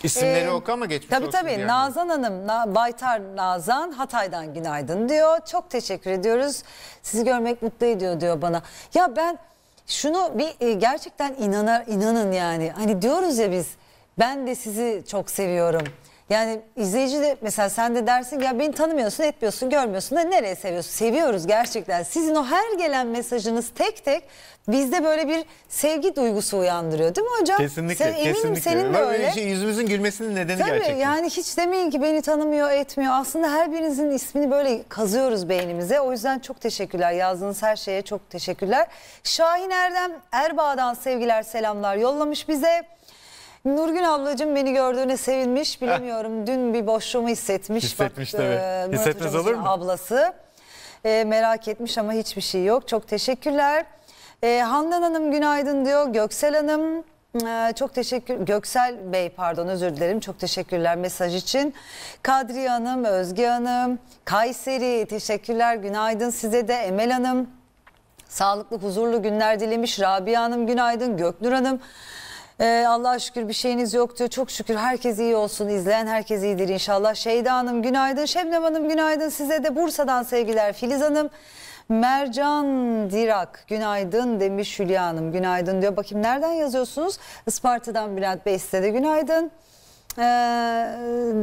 İsimleri ee, oku ama geçmiş tabii, olsun. Tabii tabii. Yani. Nazan Hanım, Na, Baytar Nazan Hatay'dan günaydın diyor. Çok teşekkür ediyoruz. Sizi görmek mutlu ediyor diyor bana. Ya ben şunu bir gerçekten inanar, inanın yani. Hani diyoruz ya biz, ben de sizi çok seviyorum. Yani izleyici de mesela sen de dersin ya beni tanımıyorsun, etmiyorsun, görmüyorsun da nereye seviyorsun? Seviyoruz gerçekten. Sizin o her gelen mesajınız tek tek bizde böyle bir sevgi duygusu uyandırıyor değil mi hocam? Kesinlikle. Sen, eminim kesinlikle. Senin de öyle. Şey, yüzümüzün gülmesinin nedeni tabii, gerçekten. Tabii yani hiç demeyin ki beni tanımıyor, etmiyor. Aslında her birinizin ismini böyle kazıyoruz beynimize. O yüzden çok teşekkürler. Yazdığınız her şeye çok teşekkürler. Şahin Erdem Erbağ'dan sevgiler, selamlar yollamış bize. Nurgül ablacığım beni gördüğüne sevinmiş. Bilemiyorum, dün bir boşluğumu hissetmiş. Hissetmiş bak, tabii. Murat Hissetmez olur mu? Ablası e, merak etmiş ama hiçbir şey yok. Çok teşekkürler. E, Handan Hanım günaydın diyor. Göksel Hanım e, çok teşekkür. Göksel Bey pardon, özür dilerim. Çok teşekkürler mesaj için. Kadriye Hanım, Özge Hanım, Kayseri teşekkürler. Günaydın size de. Emel Hanım sağlıklı, huzurlu günler dilemiş. Rabia Hanım günaydın. Göknur Hanım. Ee, Allah'a şükür bir şeyiniz yok diyor. Çok şükür, herkes iyi olsun. İzleyen herkes iyidir inşallah. Şeyda Hanım günaydın. Şebnem Hanım günaydın. Size de Bursa'dan sevgiler. Filiz Hanım. Mercan Dirak günaydın demiş. Hülya Hanım günaydın diyor. Bakayım nereden yazıyorsunuz? Isparta'dan Bülent Bey size de günaydın. Ee,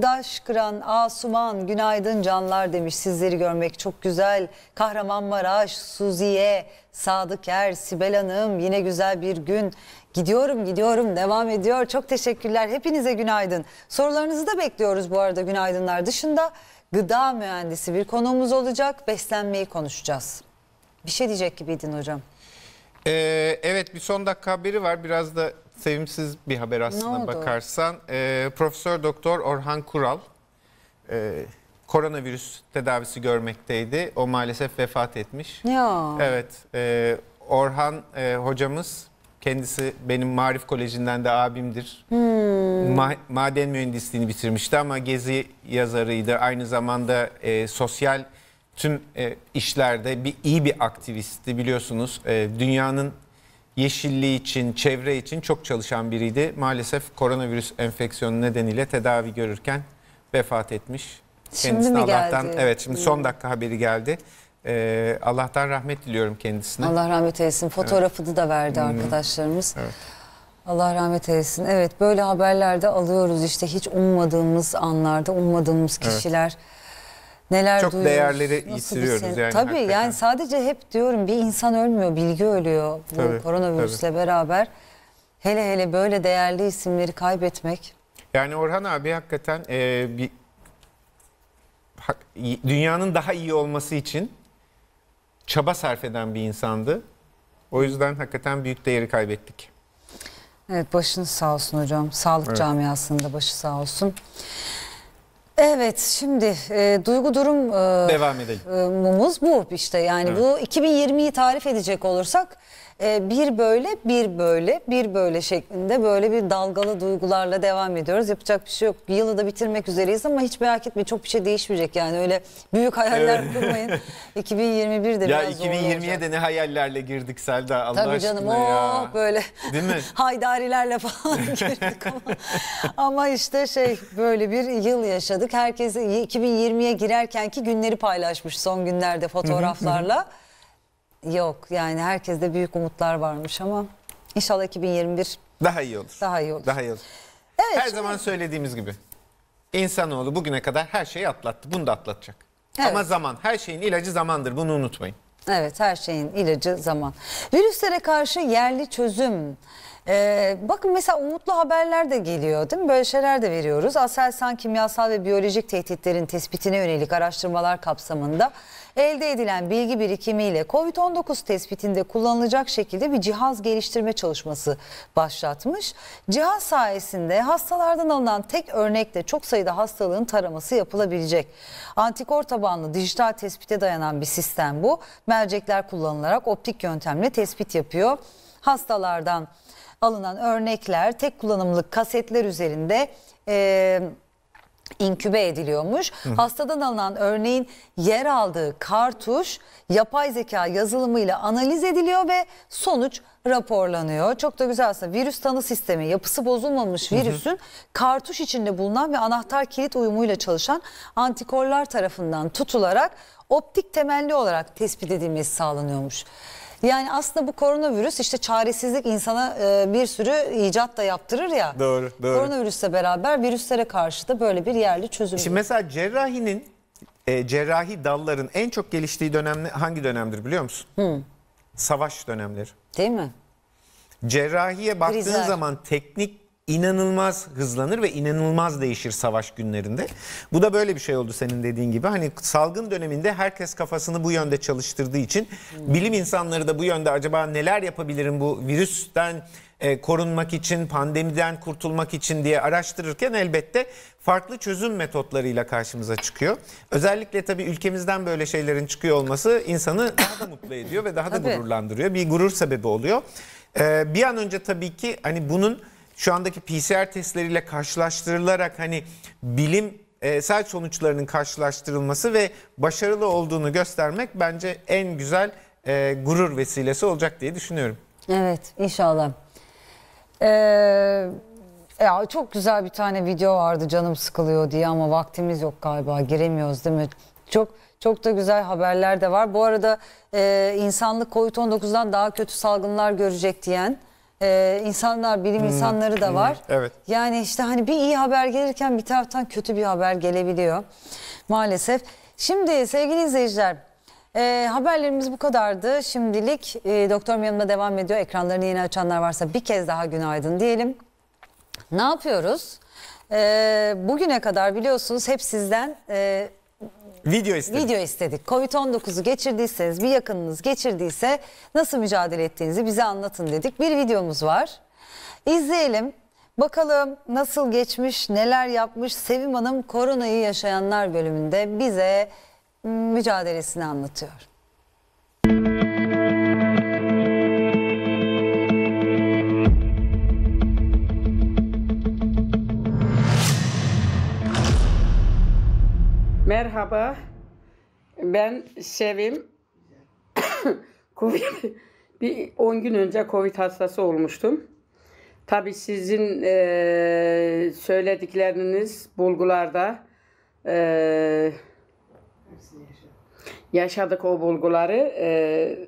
Daşkıran Asuman günaydın canlar demiş. Sizleri görmek çok güzel. Kahramanmaraş, Suziye, Sadıker, Sibel Hanım yine güzel bir gün. Gidiyorum gidiyorum devam ediyor. Çok teşekkürler. Hepinize günaydın. Sorularınızı da bekliyoruz bu arada günaydınlar dışında. Gıda mühendisi bir konuğumuz olacak. Beslenmeyi konuşacağız. Bir şey diyecek gibiydin hocam. Ee, evet, bir son dakika haberi var. Biraz da sevimsiz bir haber aslına bakarsan. Ee, Profesör Doktor Orhan Kural e, koronavirüs tedavisi görmekteydi. O maalesef vefat etmiş. Ya. Evet. E, Orhan e, hocamız, kendisi benim Marif Koleji'nden de abimdir. Hmm. Ma maden mühendisliğini bitirmişti ama Gezi yazarıydı. Aynı zamanda e, sosyal tüm e, işlerde bir iyi bir aktivisti, biliyorsunuz. E, dünyanın yeşilliği için, çevre için çok çalışan biriydi. Maalesef koronavirüs enfeksiyonu nedeniyle tedavi görürken vefat etmiş. Kendisine şimdi mi Allah'tan, geldi? Evet, şimdi son dakika haberi geldi. Ee, Allah'tan rahmet diliyorum kendisine. Allah rahmet eylesin. Fotoğrafını evet. da verdi arkadaşlarımız. Evet. Allah rahmet eylesin. Evet, böyle haberlerde alıyoruz işte, hiç ummadığımız anlarda, ummadığımız kişiler. Evet. Neler çok duyuyoruz, değerleri yitiriyoruz. Yani, tabii hakikaten. Yani sadece hep diyorum, bir insan ölmüyor, bilgi ölüyor bu tabii, koronavirüsle tabii. beraber. Hele hele böyle değerli isimleri kaybetmek. Yani Orhan abi hakikaten e, bir, ha, dünyanın daha iyi olması için çaba sarf eden bir insandı. O yüzden hakikaten büyük değeri kaybettik. Evet, başınız sağ olsun hocam. Sağlık evet. camiasında başı sağ olsun. Evet, şimdi e, duygu durum e, devam edelim. E, mumuz bu işte, yani evet. bu iki bin yirmiyi tarif edecek olursak e, bir böyle bir böyle bir böyle şeklinde böyle bir dalgalı duygularla devam ediyoruz. Yapacak bir şey yok. Bir yılı da bitirmek üzereyiz ama hiç merak etmeyin, çok bir şey değişmeyecek yani, öyle büyük hayaller evet. kurmayın. iki bin yirmi bir'de ya biraz iki bin yirmiye de ne hayallerle girdik Selda, Allah tabii canım, aşkına ya. Oh, böyle değil mi? Haydarilerle falan girdik ama, ama işte şey, böyle bir yıl yaşadık. Herkes iki bin yirmiye girerkenki günleri paylaşmış son günlerde fotoğraflarla. Yok yani, herkeste büyük umutlar varmış ama inşallah iki bin yirmi bir daha iyi olur. Daha iyi olur. Daha iyi olur. Evet, her şimdi... zaman söylediğimiz gibi insanoğlu bugüne kadar her şeyi atlattı. Bunu da atlatacak. Evet. Ama zaman, her şeyin ilacı zamandır. Bunu unutmayın. Evet, her şeyin ilacı zaman. Virüslere karşı yerli çözüm. Ee, bakın mesela umutlu haberler de geliyor değil mi? Böyle şeyler de veriyoruz. Aselsan kimyasal ve biyolojik tehditlerin tespitine yönelik araştırmalar kapsamında elde edilen bilgi birikimiyle kovid on dokuz tespitinde kullanılacak şekilde bir cihaz geliştirme çalışması başlatmış. Cihaz sayesinde hastalardan alınan tek örnekle çok sayıda hastalığın taraması yapılabilecek. Antikor tabanlı dijital tespite dayanan bir sistem bu. Mercekler kullanılarak optik yöntemle tespit yapıyor. Hastalardan alınan örnekler tek kullanımlık kasetler üzerinde e, inkübe ediliyormuş. Hı hı. Hastadan alınan örneğin yer aldığı kartuş yapay zeka yazılımıyla analiz ediliyor ve sonuç raporlanıyor. Çok da güzel aslında. Virüs tanı sistemi, yapısı bozulmamış virüsün hı hı. kartuş içinde bulunan ve anahtar kilit uyumuyla çalışan antikorlar tarafından tutularak optik temelli olarak tespit edilmesi sağlanıyormuş. Yani aslında bu koronavirüs işte, çaresizlik insana bir sürü icat da yaptırır ya. Doğru, doğru. Koronavirüsle beraber virüslere karşı da böyle bir yerli çözüm. Şimdi mesela cerrahinin, e, cerrahi dalların en çok geliştiği dönem hangi dönemdir biliyor musun? Hı. Savaş dönemleri. Değil mi? Cerrahiye baktığın Grizel. zaman teknik inanılmaz hızlanır ve inanılmaz değişir savaş günlerinde. Bu da böyle bir şey oldu senin dediğin gibi. Hani salgın döneminde herkes kafasını bu yönde çalıştırdığı için hmm. bilim insanları da bu yönde acaba neler yapabilirim bu virüsten e, korunmak için, pandemiden kurtulmak için diye araştırırken elbette farklı çözüm metotlarıyla karşımıza çıkıyor. Özellikle tabii ülkemizden böyle şeylerin çıkıyor olması insanı daha da mutlu ediyor ve daha da tabii. gururlandırıyor. Bir gurur sebebi oluyor. E, bir an önce tabii ki hani bunun şu andaki P C R testleriyle karşılaştırılarak hani bilim bilimsel sonuçlarının karşılaştırılması ve başarılı olduğunu göstermek bence en güzel e, gurur vesilesi olacak diye düşünüyorum. Evet, inşallah. Ee, ya çok güzel bir tane video vardı canım sıkılıyor diye ama vaktimiz yok galiba, giremiyoruz değil mi? Çok çok da güzel haberler de var. Bu arada e, insanlık kovid on dokuzdan daha kötü salgınlar görecek diyen Ee, insanlar, bilim insanları da var. Evet. Yani işte hani bir iyi haber gelirken bir taraftan kötü bir haber gelebiliyor maalesef. Şimdi sevgili izleyiciler, e, haberlerimiz bu kadardı. Şimdilik e, Doktorum Yanımda devam ediyor. Ekranlarını yeni açanlar varsa bir kez daha günaydın diyelim. Ne yapıyoruz? E, bugüne kadar biliyorsunuz hep sizden... E, Video istedik. Video istedik. kovid on dokuzu geçirdiyseniz, bir yakınınız geçirdiyse nasıl mücadele ettiğinizi bize anlatın dedik. Bir videomuz var. İzleyelim. Bakalım nasıl geçmiş, neler yapmış. Sevim Hanım koronayı yaşayanlar bölümünde bize mücadelesini anlatıyor. Merhaba, Ben Sevim Covid bir on gün önce Covid hastası olmuştum. Tabii sizin e, söyledikleriniz bulgularda e, yaşadık o bulguları. E,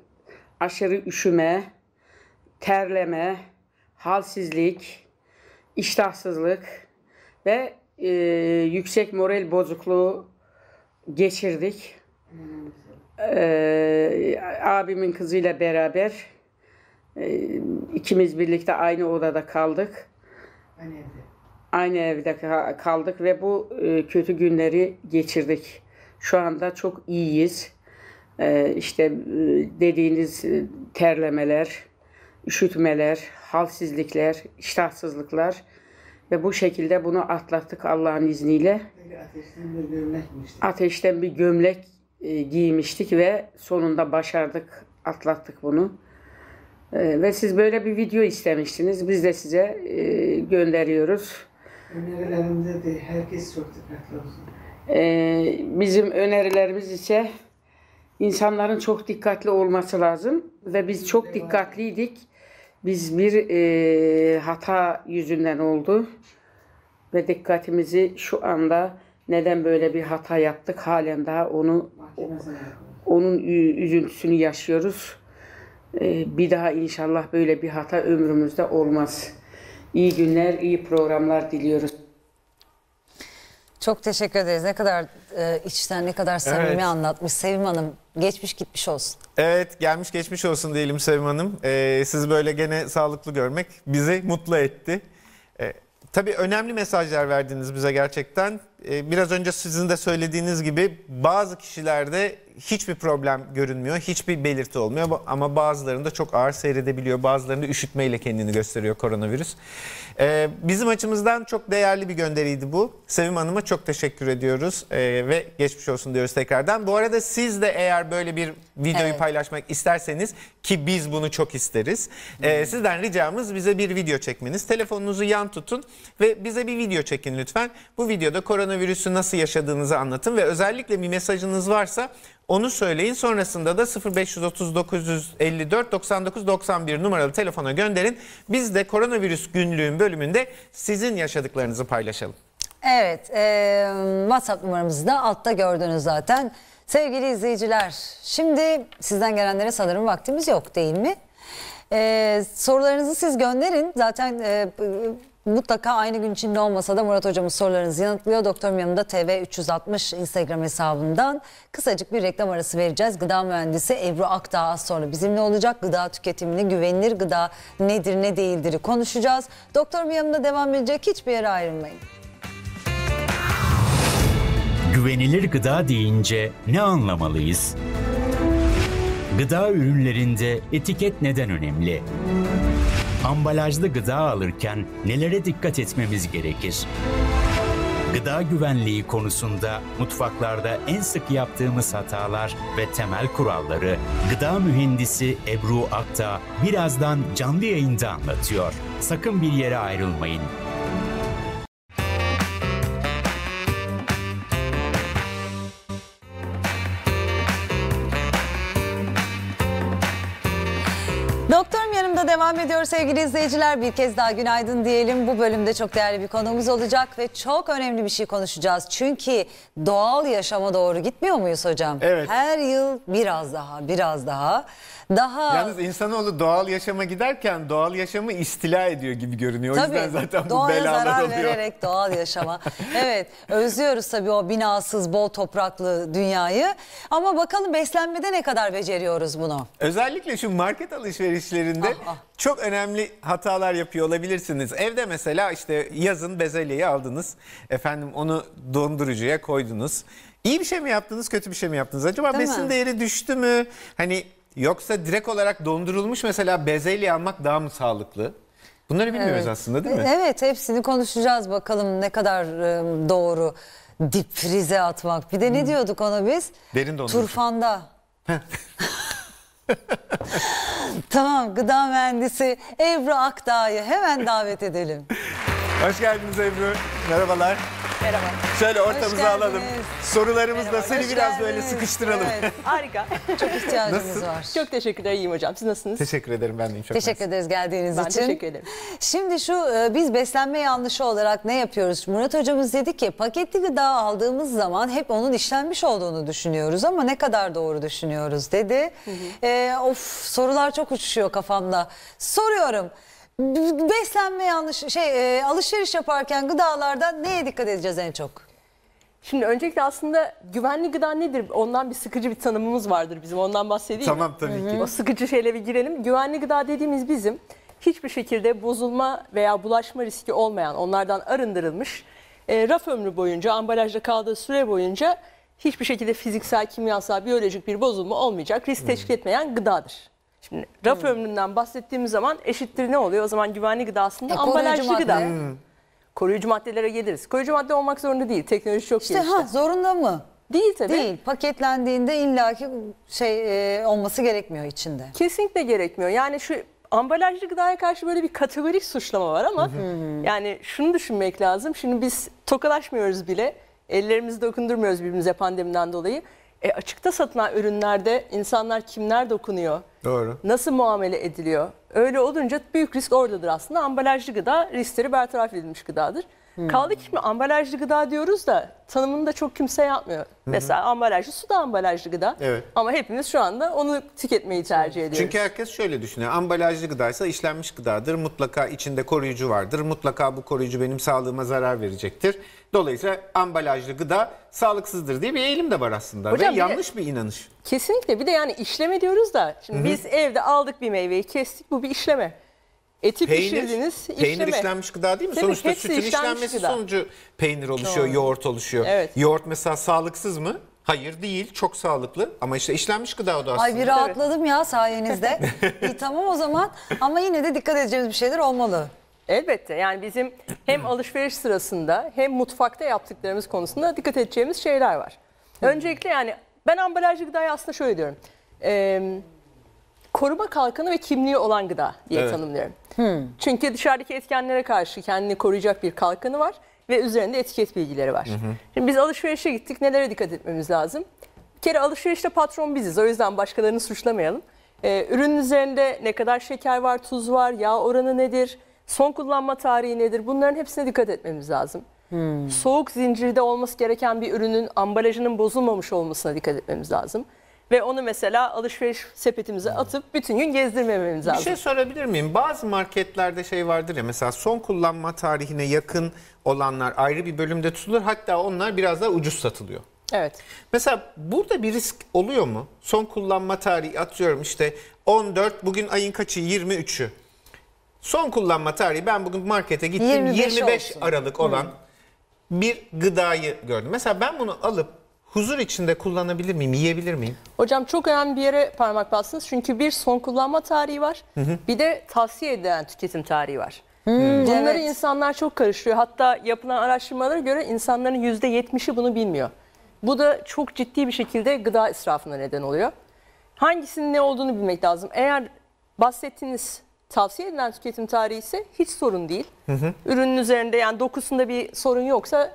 aşırı üşüme, terleme, halsizlik, iştahsızlık ve e, yüksek moral bozukluğu geçirdik. Ee, abimin kızıyla beraber e, ikimiz birlikte aynı odada kaldık. Aynı evde. Aynı evde kaldık ve bu e, kötü günleri geçirdik. Şu anda çok iyiyiz. E, işte e, dediğiniz terlemeler, üşütmeler, halsizlikler, iştahsızlıklar ve bu şekilde bunu atlattık Allah'ın izniyle. Ateşten bir gömlek giymiştik. Ateşten bir gömlek giymiştik ve sonunda başardık, atlattık bunu. Ve siz böyle bir video istemiştiniz. Biz de size gönderiyoruz. Önerilerimize de herkes çok dikkatli olsun. Bizim önerilerimiz ise insanların çok dikkatli olması lazım. Ve biz çok dikkatliydik. Biz bir e, hata yüzünden oldu ve dikkatimizi şu anda neden böyle bir hata yaptık halen daha onu onun üzüntüsünü yaşıyoruz. E, bir daha inşallah böyle bir hata ömrümüzde olmaz. İyi günler, iyi programlar diliyoruz. Çok teşekkür ederiz. Ne kadar e, içten, ne kadar samimi evet anlatmış Sevim Hanım. Geçmiş gitmiş olsun. Evet, gelmiş geçmiş olsun diyelim Sevim Hanım. Ee, sizi böyle gene sağlıklı görmek bizi mutlu etti. Ee, tabii önemli mesajlar verdiniz bize gerçekten. Ee, biraz önce sizin de söylediğiniz gibi bazı kişilerde hiçbir problem görünmüyor, hiçbir belirti olmuyor. Ama bazılarında çok ağır seyredebiliyor, bazılarında üşütmeyle kendini gösteriyor koronavirüs. Ee, bizim açımızdan çok değerli bir gönderiydi bu. Sevim Hanım'a çok teşekkür ediyoruz ee, ve geçmiş olsun diyoruz tekrardan. Bu arada siz de eğer böyle bir videoyu evet paylaşmak isterseniz, ki biz bunu çok isteriz, e, sizden ricamız bize bir video çekmeniz. Telefonunuzu yan tutun ve bize bir video çekin lütfen. Bu videoda koronavirüsü nasıl yaşadığınızı anlatın ve özellikle bir mesajınız varsa onu söyleyin. Sonrasında da sıfır beş otuz dokuz elli dört doksan dokuz doksan bir numaralı telefona gönderin. Biz de koronavirüs günlüğün bölümünde sizin yaşadıklarınızı paylaşalım. Evet, e, WhatsApp numaramızı da altta gördünüz zaten. Sevgili izleyiciler, şimdi sizden gelenlere sanırım vaktimiz yok değil mi? E, sorularınızı siz gönderin. Zaten e, mutlaka aynı gün içinde olmasa da Murat Hocam'ın sorularınızı yanıtlıyor. Doktorum Yanımda TV üç yüz altmış Instagram hesabından. Kısacık bir reklam arası vereceğiz. Gıda mühendisi Ebru Akdağ az sonra bizimle olacak. Gıda tüketimini, güvenilir gıda nedir ne değildir konuşacağız. Doktorum Yanımda devam edecek, hiçbir yere ayrılmayın. Güvenilir gıda deyince ne anlamalıyız? Gıda ürünlerinde etiket neden önemli? Ambalajlı gıda alırken nelere dikkat etmemiz gerekir? Gıda güvenliği konusunda mutfaklarda en sık yaptığımız hatalar ve temel kuralları gıda mühendisi Ebru Akdağ birazdan canlı yayında anlatıyor. Sakın bir yere ayrılmayın. Devam ediyor sevgili izleyiciler. Bir kez daha günaydın diyelim. Bu bölümde çok değerli bir konuğumuz olacak ve çok önemli bir şey konuşacağız. Çünkü doğal yaşama doğru gitmiyor muyuz hocam? Evet. Her yıl biraz daha, biraz daha. Daha... Yalnız insanoğlu doğal yaşama giderken doğal yaşamı istila ediyor gibi görünüyor. O tabii, yüzden zaten bu belalar oluyor. Vererek doğal yaşama. Evet, özlüyoruz tabii o binasız, bol topraklı dünyayı. Ama bakalım beslenmede ne kadar beceriyoruz bunu? Özellikle şu market alışverişlerinde ah, ah. çok önemli hatalar yapıyor olabilirsiniz. Evde mesela işte yazın bezelyeyi aldınız. Efendim onu dondurucuya koydunuz. İyi bir şey mi yaptınız, kötü bir şey mi yaptınız? Acaba değil besin mi? Değeri düştü mü? Hani... Yoksa direkt olarak dondurulmuş mesela bezelye almak daha mı sağlıklı? Bunları bilmiyoruz evet aslında değil mi? Evet, hepsini konuşacağız bakalım ne kadar doğru dip frize atmak. Bir de ne hmm. diyorduk ona biz? Derin dondurucu. Turfanda. Tamam, gıda mühendisi Ebru Akdağ'ı hemen davet edelim. Hoş geldiniz Ebru. Merhabalar. Merhaba. Şöyle ortamızı alalım. Sorularımızla merhaba, seni biraz böyle sıkıştıralım. Evet. Harika. Çok ihtiyacımız Nasıl? var. Çok teşekkür ederim. İyiyim hocam. Siz nasılsınız? Teşekkür ederim. Ben de çok teşekkür nasıl. ederiz geldiğiniz ben için. Ben teşekkür ederim. Şimdi şu biz beslenme yanlışı olarak ne yapıyoruz? Murat hocamız dedi ki paketli gıda aldığımız zaman hep onun işlenmiş olduğunu düşünüyoruz ama ne kadar doğru düşünüyoruz dedi. Hı hı. E, of sorular çok uçuşuyor kafamda. Soruyorum. Beslenme yanlış şey e, alışveriş yaparken gıdalarda neye dikkat edeceğiz en çok? Şimdi öncelikle aslında güvenli gıda nedir? Ondan bir sıkıcı bir tanımımız vardır bizim. Ondan bahsedeyim. Tamam tabii Hı-hı. ki. O sıkıcı şeyle bir girelim. Güvenli gıda dediğimiz bizim hiçbir şekilde bozulma veya bulaşma riski olmayan, onlardan arındırılmış, e, raf ömrü boyunca, ambalajda kaldığı süre boyunca hiçbir şekilde fiziksel, kimyasal, biyolojik bir bozulma olmayacak, risk Hı-hı. teşkil etmeyen gıdadır. Şimdi raf hmm. ömründen bahsettiğimiz zaman eşittir ne oluyor? O zaman güvenli gıda aslında e, ambalajlı madde. gıda. Hmm. Koruyucu maddelere geliriz. Koruyucu madde olmak zorunda değil. Teknoloji çok gelişti. İşte ha, zorunda mı? Değil tabii. Değil. Paketlendiğinde illaki şey e, olması gerekmiyor içinde. Kesinlikle gerekmiyor. Yani şu ambalajlı gıdaya karşı böyle bir kategorik suçlama var ama hmm. yani şunu düşünmek lazım. Şimdi biz tokalaşmıyoruz bile. Ellerimizi dokundurmuyoruz birbirimize pandemiden dolayı. E, açıkta satılan ürünlerde insanlar kimler dokunuyor? Doğru. Nasıl muamele ediliyor? Öyle olunca büyük risk oradadır aslında. Ambalajlı gıda riskleri bertaraf edilmiş gıdadır. Hmm. Kaldı ki şimdi ambalajlı gıda diyoruz da tanımını da çok kimse yapmıyor. Hmm. Mesela ambalajlı su da ambalajlı gıda. Evet. Ama hepimiz şu anda onu tüketmeyi tercih ediyoruz. Çünkü herkes şöyle düşünüyor. Ambalajlı gıdaysa işlenmiş gıdadır. Mutlaka içinde koruyucu vardır. Mutlaka bu koruyucu benim sağlığıma zarar verecektir. Dolayısıyla ambalajlı gıda sağlıksızdır diye bir eğilim de var aslında. Hocam, ve yanlış bir, bir inanış. Kesinlikle. Bir de yani işleme diyoruz da. Şimdi Hı -hı. biz evde aldık bir meyveyi kestik. Bu bir işleme. Eti peynir, pişirdiniz, işleme. Peynir işlenmiş gıda değil mi? Tabii, sonuçta sütün işlenmesi gıda. sonucu peynir oluşuyor, Doğru. yoğurt oluşuyor. Evet. Yoğurt mesela sağlıksız mı? Hayır değil, çok sağlıklı ama işte işlenmiş gıda o da aslında. Ay bir rahatladım ya sayenizde. İyi tamam o zaman ama yine de dikkat edeceğimiz bir şeyler olmalı. Elbette yani bizim hem alışveriş sırasında hem mutfakta yaptıklarımız konusunda dikkat edeceğimiz şeyler var. Öncelikle yani ben ambalajlı gıdayı aslında şöyle diyorum. Eee... Koruma kalkanı ve kimliği olan gıda diye evet. tanımlıyorum. Hmm. Çünkü dışarıdaki etkenlere karşı kendini koruyacak bir kalkanı var ve üzerinde etiket bilgileri var. Hı hı. Şimdi biz alışverişe gittik, nelere dikkat etmemiz lazım? Bir kere alışverişte patron biziz, o yüzden başkalarını suçlamayalım. Ee, ürünün üzerinde ne kadar şeker var, tuz var, yağ oranı nedir, son kullanma tarihi nedir, bunların hepsine dikkat etmemiz lazım. Hmm. Soğuk zincirde olması gereken bir ürünün ambalajının bozulmamış olmasına dikkat etmemiz lazım. Ve onu mesela alışveriş sepetimize atıp bütün gün gezdirmememiz lazım. Bir şey sorabilir miyim? Bazı marketlerde şey vardır ya mesela son kullanma tarihine yakın olanlar ayrı bir bölümde tutulur. Hatta onlar biraz daha ucuz satılıyor. Evet. Mesela burada bir risk oluyor mu? Son kullanma tarihi atıyorum işte on dört bugün ayın kaçı yirmi üçü. Son kullanma tarihi ben bugün markete gittim yirmi beş, yirmi beş Aralık olan Hı. bir gıdayı gördüm. Mesela ben bunu alıp huzur içinde kullanabilir miyim, yiyebilir miyim? Hocam çok önemli bir yere parmak bastınız. Çünkü bir son kullanma tarihi var. Hı hı. Bir de tavsiye edilen tüketim tarihi var. Hı, bunları evet. insanlar çok karıştırıyor. Hatta yapılan araştırmalara göre insanların yüzde yetmişi bunu bilmiyor. Bu da çok ciddi bir şekilde gıda israfına neden oluyor. Hangisinin ne olduğunu bilmek lazım. Eğer bahsettiğiniz tavsiye edilen tüketim tarihi ise hiç sorun değil. Hı hı. Ürünün üzerinde yani dokusunda bir sorun yoksa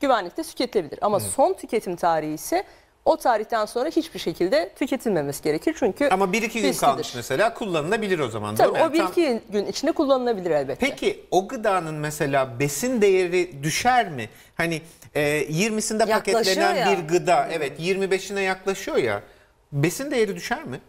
güvenlikte tüketilebilir ama evet. son tüketim tarihi ise o tarihten sonra hiçbir şekilde tüketilmemesi gerekir. Çünkü ama bir iki gün kalmış mesela kullanılabilir o zaman. Tabii o bir iki gün içinde kullanılabilir elbette. Peki o gıdanın mesela besin değeri düşer mi? Hani e, yirmisinde paketlenen ya. bir gıda evet yirmi beşine yaklaşıyor ya besin değeri düşer mi?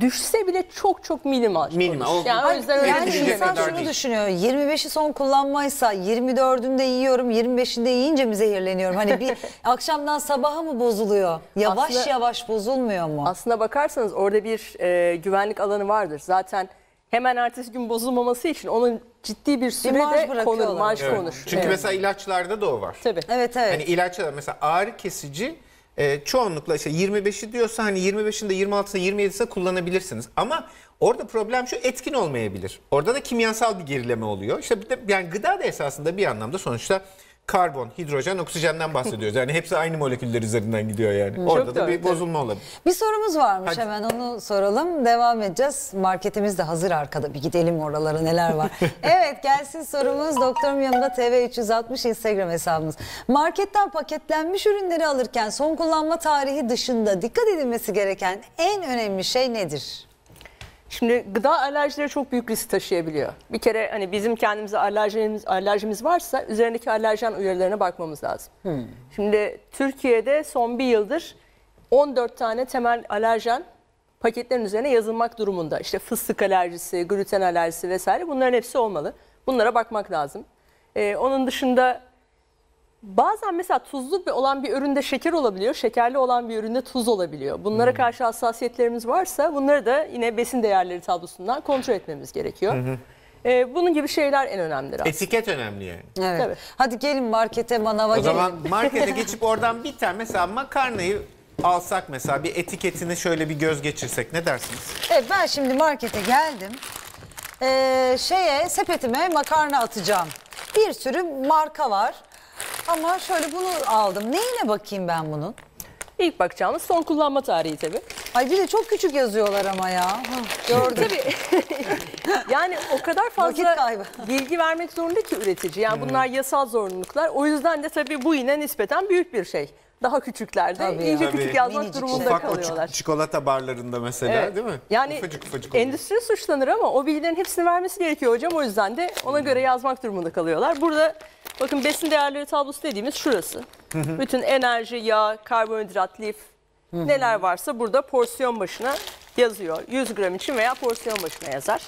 Düşse bile çok çok minimal. Minimal. Yani, Hayır, yani, yani insan şunu değil. düşünüyor. yirmi beşi son kullanmaysa yirmi dördünde yiyorum, yirmi beşinde yiyince mi zehirleniyorum? Hani bir akşamdan sabaha mı bozuluyor? Yavaş aslında, yavaş bozulmuyor mu? Aslına bakarsanız orada bir e, güvenlik alanı vardır. Zaten hemen ertesi gün bozulmaması için onun ciddi bir sürede bir konur, marj evet. konur. Çünkü evet. mesela ilaçlarda da o var. Tabii. Evet evet. Hani ilaçlar mesela ağrı kesici Ee, çoğunlukla işte yirmi beşi diyorsa hani yirmi beşinde yirmi altısında yirmi yedisinde kullanabilirsiniz ama orada problem şu etkin olmayabilir. Orada da kimyasal bir gerileme oluyor. İşte yani gıda da esasında bir anlamda sonuçta karbon, hidrojen, oksijenden bahsediyoruz. Yani hepsi aynı moleküller üzerinden gidiyor yani. Çok orada doğru, da bir bozulma olabilir. Bir sorumuz varmış, hadi hemen onu soralım. Devam edeceğiz. Marketimiz de hazır arkada. Bir gidelim oralara, neler var. Evet, gelsin sorumuz. Doktorum Yanımda TV üç yüz altmış Instagram hesabımız. Marketten paketlenmiş ürünleri alırken son kullanma tarihi dışında dikkat edilmesi gereken en önemli şey nedir? Şimdi gıda alerjileri çok büyük risk taşıyabiliyor. Bir kere hani bizim kendimize alerjimiz, alerjimiz varsa üzerindeki alerjen uyarılarına bakmamız lazım. Hmm. Şimdi Türkiye'de son bir yıldır on dört tane temel alerjen paketlerin üzerine yazılmak durumunda. İşte fıstık alerjisi, gluten alerjisi vesaire, bunların hepsi olmalı. Bunlara bakmak lazım. Ee, onun dışında bazen mesela tuzlu olan bir üründe şeker olabiliyor, şekerli olan bir üründe tuz olabiliyor. Bunlara hmm. karşı hassasiyetlerimiz varsa bunları da yine besin değerleri tablosundan kontrol etmemiz gerekiyor. Hmm. Ee, bunun gibi şeyler en önemli. Etiket önemli yani. Evet. Tabii. Hadi gelin markete, manava o gelin. O zaman markete geçip oradan bir tane mesela makarnayı alsak, mesela bir etiketini şöyle bir göz geçirsek, ne dersiniz? Evet, ben şimdi markete geldim. Ee, şeye, sepetime makarna atacağım. Bir sürü marka var. Ama şöyle bunu aldım. Neyine bakayım ben bunun? İlk bakacağımız son kullanma tarihi tabii. Ay, bir de çok küçük yazıyorlar ama ya. Hah, gördüm. Yani o kadar fazla bilgi vermek zorunda ki üretici. Yani hmm. bunlar yasal zorunluluklar. O yüzden de tabii bu yine nispeten büyük bir şey. Daha küçüklerde iyice küçük yazmak minicik durumunda ufak kalıyorlar. Çikolata barlarında mesela, evet, değil mi? Yani ufacık, ufacık endüstri suçlanır ama o bilgilerin hepsini vermesi gerekiyor hocam. O yüzden de ona göre yazmak durumunda kalıyorlar. Burada bakın, besin değerleri tablosu dediğimiz şurası. Hı hı. Bütün enerji, yağ, karbonhidrat, lif, hı hı, neler varsa burada porsiyon başına yazıyor. yüz gram için veya porsiyon başına yazar.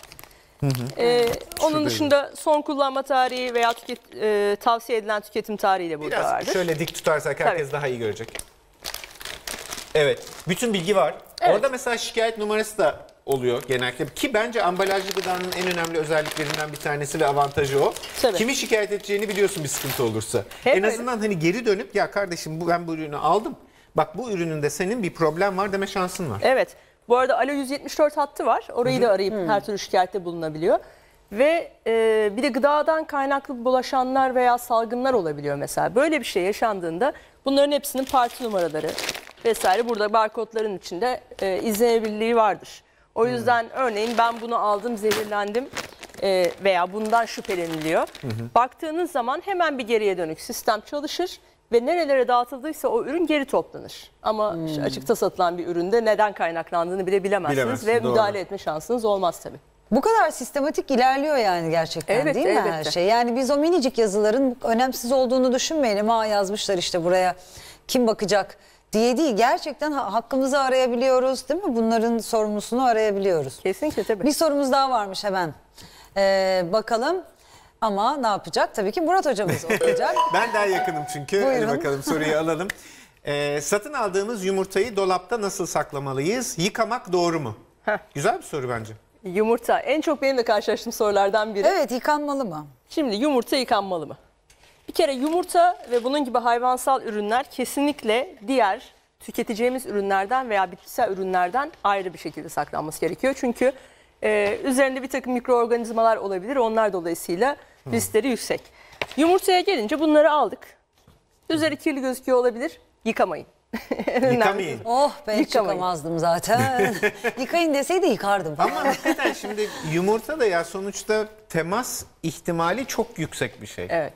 Hı hı. Ee, onun dışında son kullanma tarihi veya tüket, e, tavsiye edilen tüketim tarihi de burada vardır. Biraz şöyle dik tutarsak herkes, tabii, daha iyi görecek. Evet, bütün bilgi var. Evet. Orada mesela şikayet numarası da oluyor genellikle, ki bence ambalajlı gıdanın en önemli özelliklerinden bir tanesi ve avantajı o. Tabii. Kimi şikayet edeceğini biliyorsun bir sıkıntı olursa. Hep en azından öyle, hani geri dönüp ya kardeşim ben bu ürünü aldım, bak bu ürününde senin bir problem var deme şansın var. Evet. Bu arada Alo yüz yetmiş dört hattı var. Orayı da arayıp hmm. her türlü şikayette bulunabiliyor. Ve e, bir de gıdadan kaynaklı bulaşanlar veya salgınlar olabiliyor mesela. Böyle bir şey yaşandığında bunların hepsinin parti numaraları vesaire burada barkodların içinde e, izlenebilirliği vardır. O yüzden hmm. örneğin ben bunu aldım, zehirlendim e, veya bundan şüpheleniliyor. Hmm. Baktığınız zaman hemen bir geriye dönük sistem çalışır. Ve nerelere dağıtıldıysa o ürün geri toplanır. Ama hmm. işte açıkta satılan bir üründe neden kaynaklandığını bile bilemezsiniz. Bilemezsin, ve doğru, müdahale etme şansınız olmaz tabii. Bu kadar sistematik ilerliyor yani gerçekten, evet, değil mi elbette her şey? Yani biz o minicik yazıların önemsiz olduğunu düşünmeyelim. Ha, yazmışlar işte buraya, kim bakacak diye değil. Gerçekten hakkımızı arayabiliyoruz, değil mi? Bunların sorumlusunu arayabiliyoruz. Kesinlikle tabii. Bir sorumuz daha varmış hemen. Ee, bakalım. Ama ne yapacak? Tabii ki Murat hocamız olacak. Ben daha yakınım çünkü. Buyurun. Hadi bakalım, soruyu alalım. Ee, satın aldığımız yumurtayı dolapta nasıl saklamalıyız? Yıkamak doğru mu? Heh. Güzel bir soru bence. Yumurta. En çok benim de karşılaştığım sorulardan biri. Evet, yıkanmalı mı? Şimdi yumurta yıkanmalı mı? Bir kere yumurta ve bunun gibi hayvansal ürünler kesinlikle diğer tüketeceğimiz ürünlerden veya bitkisel ürünlerden ayrı bir şekilde saklanması gerekiyor. Çünkü Ee, üzerinde bir takım mikroorganizmalar olabilir. Onlar dolayısıyla riskleri yüksek. Yumurtaya gelince bunları aldık. Üzeri kirli gözüküyor olabilir. Yıkamayın. Yıkamayın. Oh, ben hiç yıkamazdım zaten. Yıkayın deseydi yıkardım. Ama hakikaten şimdi yumurta da ya sonuçta temas ihtimali çok yüksek bir şey. Evet.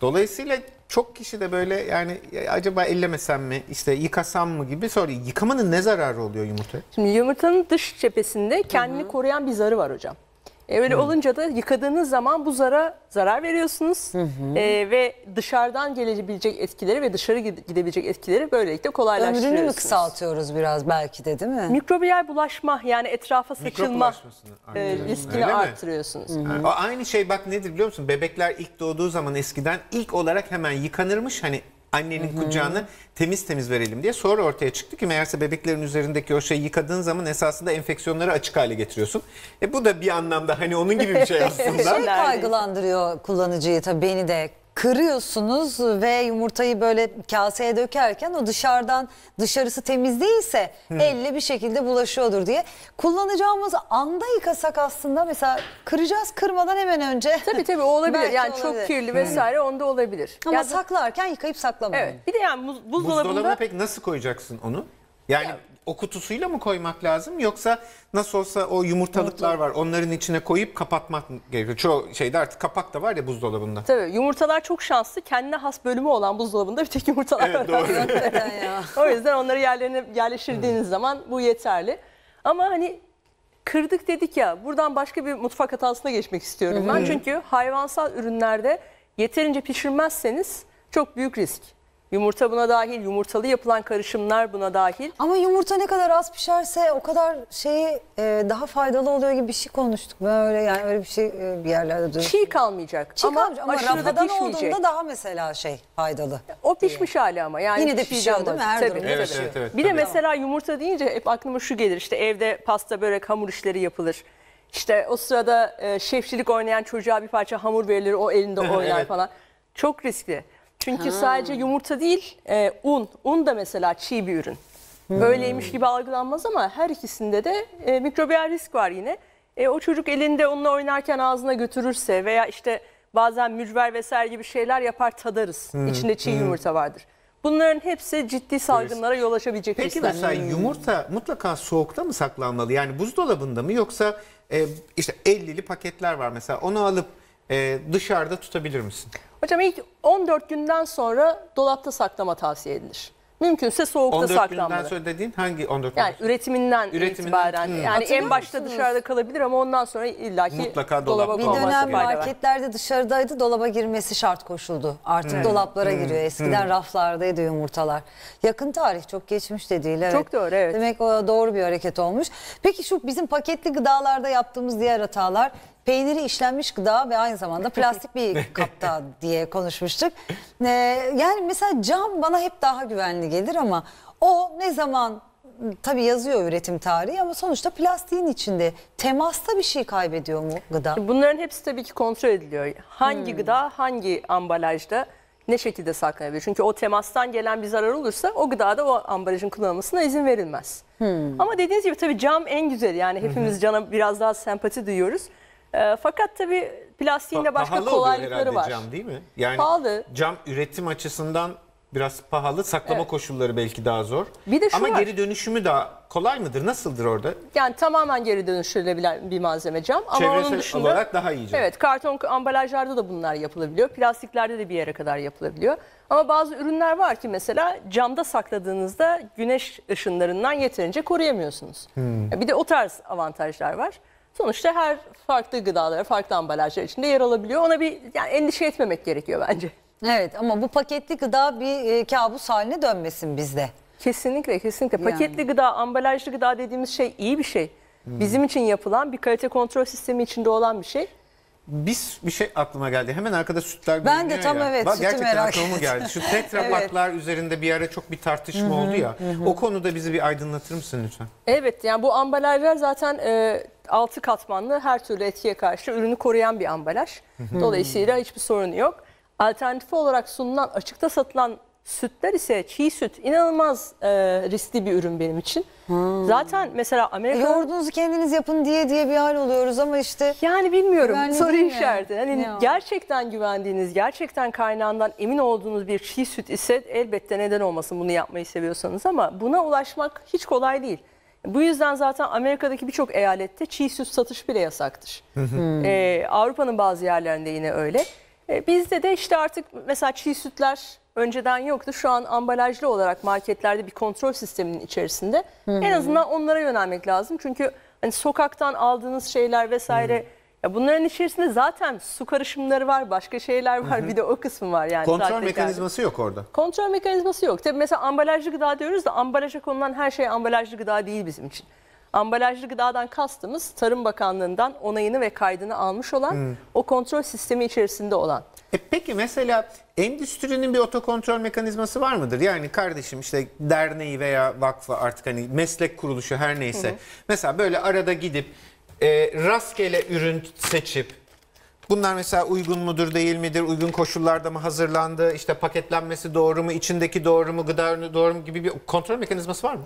Dolayısıyla çok kişi de böyle yani acaba ellemesem mi, işte yıkasam mı gibi soruyor. Yıkamanın ne zararı oluyor yumurtaya? Şimdi yumurtanın dış cephesinde kendini Hı-hı. koruyan bir zarı var hocam. E öyle Hı-hı. olunca da yıkadığınız zaman bu zara zarar veriyorsunuz. E, ve dışarıdan gelebilecek etkileri ve dışarı gidebilecek etkileri böylelikle kolaylaştırıyorsunuz. Ömrünü mü kısaltıyoruz biraz belki de, değil mi? Mikrobiyal bulaşma, yani etrafa saçılma e, riskini öyle artırıyorsunuz. Yani aynı şey bak nedir biliyor musun? Bebekler ilk doğduğu zaman eskiden ilk olarak hemen yıkanırmış, hani annenin Hı-hı. kucağını temiz temiz verelim diye. Sonra ortaya çıktı ki meğerse bebeklerin üzerindeki o şeyi yıkadığın zaman esasında enfeksiyonları açık hale getiriyorsun. E bu da bir anlamda hani onun gibi bir şey aslında. Şey kaygılandırıyor kullanıcıyı tabii, beni de kırıyorsunuz ve yumurtayı böyle kaseye dökerken o dışarıdan, dışarısı temiz değilse hmm. elle bir şekilde bulaşıyordur diye. Kullanacağımız anda yıkasak aslında, mesela kıracağız, kırmadan hemen önce. Tabii tabii, o olabilir. Yani olabilir. Çok kirli vesaire hmm. onda olabilir. Ama ya saklarken yıkayıp saklamayın. Evet. Bir de yani buz, buzdolabında... Buzdolabına pek nasıl koyacaksın onu? Yani... Ya. O kutusuyla mı koymak lazım, yoksa nasıl olsa o yumurtalıklar var, onların içine koyup kapatmak gerekiyor? Çoğu şeyde artık kapak da var ya buzdolabında. Tabii yumurtalar çok şanslı, kendine has bölümü olan buzdolabında bir tek yumurtalar evet, var. Doğru. O yüzden onları yerlerine yerleştirdiğiniz zaman bu yeterli. Ama hani kırdık dedik ya, buradan başka bir mutfak hatasına geçmek istiyorum ben. Çünkü hayvansal ürünlerde yeterince pişirmezseniz çok büyük risk. Yumurta buna dahil, yumurtalı yapılan karışımlar buna dahil. Ama yumurta ne kadar az pişerse o kadar şeyi e, daha faydalı oluyor gibi bir şey konuştuk. Böyle yani öyle bir şey e, bir yerlerde duydum. Çiğ kalmayacak. Çiğ ama kalmayacak. Ama rafadan olduğunda daha mesela şey faydalı. O pişmiş diye. Hali ama yani yine de pişiyor değil mi? Her durumda evet, pişiyor. Evet, evet, bir de tabii. Mesela yumurta deyince hep aklıma şu gelir, işte evde pasta, börek, hamur işleri yapılır. İşte o sırada e, şefçilik oynayan çocuğa bir parça hamur verilir, o elinde oynar evet. falan. Çok riskli. Çünkü ha. sadece yumurta değil, e, un. Un da mesela çiğ bir ürün. Hmm. Öyleymiş gibi algılanmaz ama her ikisinde de e, mikrobiyal risk var yine. E, o çocuk elinde onunla oynarken ağzına götürürse veya işte bazen mücver vesaire gibi şeyler yapar, tadarız. Hmm. İçinde çiğ hmm. yumurta vardır. Bunların hepsi ciddi salgınlara yol açabilecek. Peki riskler. Mesela yumurta mutlaka soğukta mı saklanmalı? Yani buzdolabında mı, yoksa e, işte ellili paketler var mesela, onu alıp e, dışarıda tutabilir misin? Hocam ilk on dört günden sonra dolapta saklama tavsiye edilir. Mümkünse soğukta saklanmalı. on dört günden sonra dediğin hangi on dört günden? Yani üretiminden, üretiminden itibaren. Hı. Yani hatırlıyor en başta musunuz? Dışarıda kalabilir ama ondan sonra illaki mutlaka dolaba olması. Bir dönem marketlerde dışarıdaydı, dolaba girmesi şart koşuldu. Artık hmm. dolaplara hmm. giriyor. Eskiden hmm. raflardaydı yumurtalar. Yakın tarih, çok geçmiş de değil. Evet. Çok doğru, evet. Demek o doğru bir hareket olmuş. Peki şu bizim paketli gıdalarda yaptığımız diğer hatalar... Peyniri işlenmiş gıda ve aynı zamanda plastik bir kapta diye konuşmuştuk. Ee, yani mesela cam bana hep daha güvenli gelir ama o ne zaman, tabii yazıyor üretim tarihi ama sonuçta plastiğin içinde, temasta bir şey kaybediyor mu gıda? Bunların hepsi tabii ki kontrol ediliyor. Hangi hmm. gıda hangi ambalajda ne şekilde saklanabilir? Çünkü o temastan gelen bir zarar olursa o gıdada o ambalajın kullanılmasına izin verilmez. Hmm. Ama dediğiniz gibi tabii cam en güzeli, yani hepimiz cana biraz daha sempati duyuyoruz. Fakat tabii plastiğin de başka pahalı kolaylıkları var. Cam değil mi? Yani pahalı. Cam üretim açısından biraz pahalı. Saklama evet. koşulları belki daha zor. Bir de şu ama var. Geri dönüşümü daha kolay mıdır? Nasıldır orada? Yani tamamen geri dönüştürülebilen bir malzeme cam. Çevresel ama onun dışında, olarak daha iyi cam. Evet, karton ambalajlarda da bunlar yapılabiliyor. Plastiklerde de bir yere kadar yapılabiliyor. Ama bazı ürünler var ki mesela camda sakladığınızda güneş ışınlarından yeterince koruyamıyorsunuz. Hmm. Bir de o tarz avantajlar var. Sonuçta her farklı gıdalar, farklı ambalajlar içinde yer alabiliyor. Ona bir yani endişe etmemek gerekiyor bence. Evet, ama bu paketli gıda bir kabus haline dönmesin bizde. Kesinlikle, kesinlikle. Yani. Paketli gıda, ambalajlı gıda dediğimiz şey iyi bir şey. Hmm. Bizim için yapılan, bir kalite kontrol sistemi içinde olan bir şey. Biz bir şey aklıma geldi. Hemen arkada sütler görünüyor ya. Ben de tam ya. Evet, bak, sütü merak ettim. Geldi. Şu tetrapaklar evet. üzerinde bir ara çok bir tartışma hı -hı, oldu ya. Hı -hı. O konuda bizi bir aydınlatır mısın lütfen? Evet, yani bu ambalajlar zaten e, altı katmanlı, her türlü etkiye karşı ürünü koruyan bir ambalaj. Hı -hı. Dolayısıyla hiçbir sorunu yok. Alternatif olarak sunulan, açıkta satılan sütler ise çiğ süt inanılmaz e, riskli bir ürün benim için. Hmm. Zaten mesela Amerika... E, yoğurdunuzu kendiniz yapın diye diye bir hal oluyoruz ama işte... Yani bilmiyorum, soru işareti. Hani gerçekten güvendiğiniz, gerçekten kaynağından emin olduğunuz bir çiğ süt ise elbette neden olmasın bunu yapmayı seviyorsanız, ama buna ulaşmak hiç kolay değil. Bu yüzden zaten Amerika'daki birçok eyalette çiğ süt satış bile yasaktır. Hmm. E, Avrupa'nın bazı yerlerinde yine öyle. E, bizde de işte artık mesela çiğ sütler... Önceden yoktu. Şu an ambalajlı olarak marketlerde bir kontrol sisteminin içerisinde. Hı-hı. En azından onlara yönelmek lazım. Çünkü hani sokaktan aldığınız şeyler vesaire... Hı-hı. Ya bunların içerisinde zaten su karışımları var, başka şeyler var. Hı-hı. Bir de o kısmı var. Yani kontrol mekanizması yok orada. Kontrol mekanizması yok. Tabii mesela ambalajlı gıda diyoruz da ambalaja konulan her şey ambalajlı gıda değil bizim için. Ambalajlı gıdadan kastımız Tarım Bakanlığı'ndan onayını ve kaydını almış olan, Hı-hı. o kontrol sistemi içerisinde olan. E peki mesela endüstrinin bir otokontrol mekanizması var mıdır? Yani kardeşim işte derneği veya vakfı, artık hani meslek kuruluşu her neyse. Hı hı. Mesela böyle arada gidip e, rastgele ürün seçip Bunlar mesela uygun mudur, değil midir? Uygun koşullarda mı hazırlandı? İşte paketlenmesi doğru mu? İçindeki doğru mu? Gıda doğru mu? Gibi bir kontrol mekanizması var mı?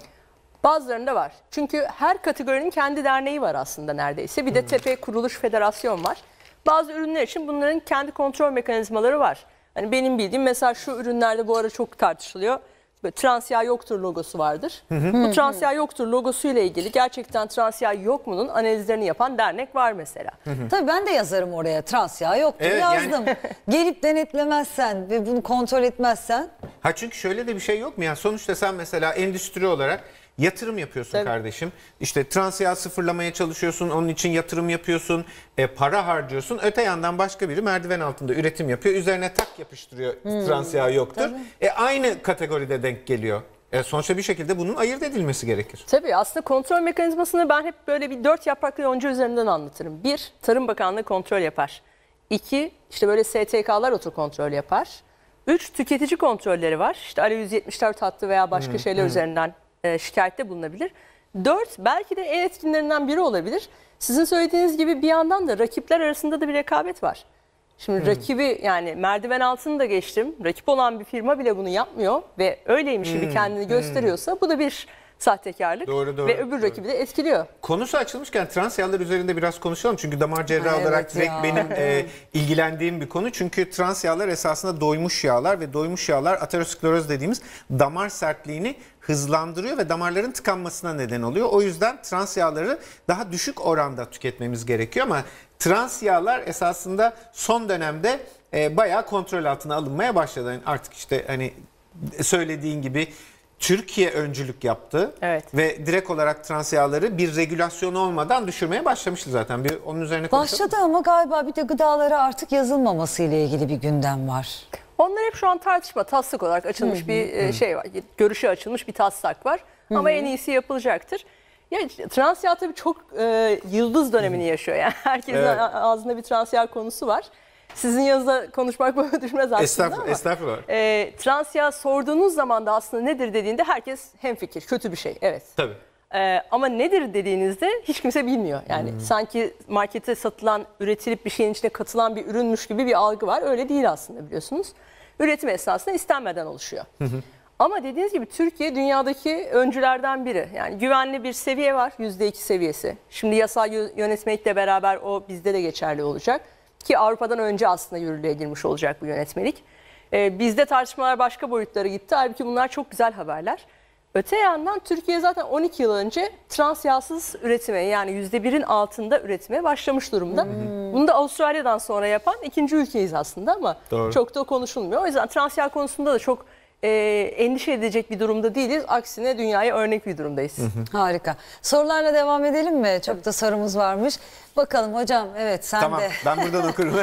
Bazılarında var. Çünkü her kategorinin kendi derneği var aslında neredeyse. Bir de T P Kuruluş Federasyon var. Bazı ürünler için bunların kendi kontrol mekanizmaları var. Hani benim bildiğim mesela şu ürünlerde bu ara çok tartışılıyor. Böyle trans yağ yoktur logosu vardır. Hı hı. Bu trans yağ yoktur logosu ile ilgili gerçekten trans yağ yok mu'nun analizlerini yapan dernek var mesela. Hı hı. Tabii ben de yazarım oraya trans yağ yoktur, evet, yazdım. Yani... Gelip denetlemezsen ve bunu kontrol etmezsen. Ha, çünkü şöyle de bir şey yok mu? Yani sonuçta sen mesela endüstri olarak yatırım yapıyorsun, evet, kardeşim. İşte trans yağ sıfırlamaya çalışıyorsun, onun için yatırım yapıyorsun, e, para harcıyorsun. Öte yandan başka biri merdiven altında üretim yapıyor, üzerine tak yapıştırıyor, hmm, trans yağ yoktur. Tabii. E, aynı kategoride denk geliyor. E, sonuçta bir şekilde bunun ayırt edilmesi gerekir. Tabii aslında kontrol mekanizmasını ben hep böyle bir dört yapraklı yonca üzerinden anlatırım. Bir, Tarım Bakanlığı kontrol yapar. İki, işte böyle S T K'lar otur kontrol yapar. Üç, tüketici kontrolleri var. İşte A L E yüz yetmiş dört hattı veya başka hmm, şeyler hmm. üzerinden şikayette bulunabilir. Dört, belki de en etkinlerinden biri olabilir. Sizin söylediğiniz gibi bir yandan da rakipler arasında da bir rekabet var. Şimdi hmm. rakibi, yani merdiven altını da geçtim. Rakip olan bir firma bile bunu yapmıyor ve öyleymiş gibi hmm. kendini gösteriyorsa hmm. bu da bir sahtekarlık, doğru, doğru, ve öbür doğru. rakibi de etkiliyor. Konusu açılmışken trans yağlar üzerinde biraz konuşalım. Çünkü damar cerrahı evet olarak direkt ya. benim e, ilgilendiğim bir konu. Çünkü trans yağlar esasında doymuş yağlar ve doymuş yağlar ateroskleroz dediğimiz damar sertliğini hızlandırıyor ve damarların tıkanmasına neden oluyor. O yüzden trans yağları daha düşük oranda tüketmemiz gerekiyor ama trans yağlar esasında son dönemde e, bayağı kontrol altına alınmaya başladı. Yani artık işte hani söylediğin gibi Türkiye öncülük yaptı, evet, ve direkt olarak trans yağları bir regülasyon olmadan düşürmeye başlamıştı zaten. Bir onun üzerine konuşalım. Başladı ama galiba bir de gıdalara artık yazılmaması ile ilgili bir gündem var. Onlar hep şu an tartışma, taslak olarak açılmış, hı hı, bir hı. şey var. Görüşe açılmış bir taslak var. Hı hı. Ama en iyisi yapılacaktır. Ya trans yağ tabii çok e, yıldız dönemini yaşıyor. Yani herkesin, evet, ağzında bir trans yağ konusu var. Sizin yanınızda konuşmak bana düşmez aslında. Estağfurullah, ama estağfurullah. E, trans yağ sorduğunuz zaman da aslında nedir dediğinde herkes hemfikir. Kötü bir şey, evet. Tabii. E, ama nedir dediğinizde hiç kimse bilmiyor. Yani hmm. sanki markete satılan, üretilip bir şeyin içine katılan bir ürünmüş gibi bir algı var. Öyle değil aslında, biliyorsunuz. Üretim esnasında istenmeden oluşuyor. Hı hı. Ama dediğiniz gibi Türkiye dünyadaki öncülerden biri. Yani güvenli bir seviye var, yüzde iki seviyesi. Şimdi yasal yönetmelikle beraber o bizde de geçerli olacak. Ki Avrupa'dan önce aslında yürürlüğe girmiş olacak bu yönetmelik. Ee, bizde tartışmalar başka boyutlara gitti. Halbuki bunlar çok güzel haberler. Öte yandan Türkiye zaten on iki yıl önce trans yağsız üretime, yani yüzde birin altında üretime başlamış durumda. Hmm. Bunu da Avustralya'dan sonra yapan ikinci ülkeyiz aslında ama doğru, çok da konuşulmuyor. O yüzden trans yağ konusunda da çok e, endişe edecek bir durumda değiliz. Aksine dünyaya örnek bir durumdayız. Hı hı. Harika. Sorularla devam edelim mi? Çok da sorumuz varmış. Bakalım hocam, evet, sen tamam, de. Tamam, ben buradan okurum.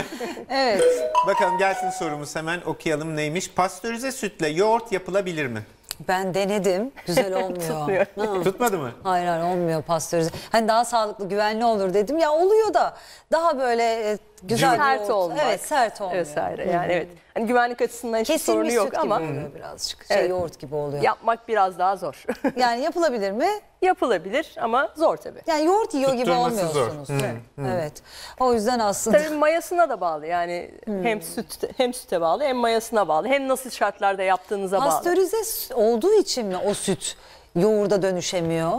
Evet. Bakalım gelsin sorumuz, hemen okuyalım neymiş. Pastörize sütle yoğurt yapılabilir mi? Ben denedim. Güzel olmuyor. Tutmadı mı? Hayır hayır, olmuyor pastörize. Hani daha sağlıklı, güvenli olur dedim. Ya oluyor da daha böyle güzel, sert olmuyor. Evet, sert olmuyor. Vesaire. Yani evet. Hani güvenlik açısından hiçbir sorunu yok ama kesilmiş birazcık. Şey, evet, yoğurt gibi oluyor. Yapmak biraz daha zor. Yani yapılabilir mi? Yapılabilir ama zor tabii. Yani yoğurt yiyor gibi olmuyorsunuz. Evet. Evet. O yüzden aslında tabii mayasına da bağlı. Yani hmm. hem süt hem süte bağlı, hem mayasına bağlı. Hem nasıl şartlarda yaptığınıza bağlı. Pastörize olduğu için mi o süt yoğurda dönüşemiyor?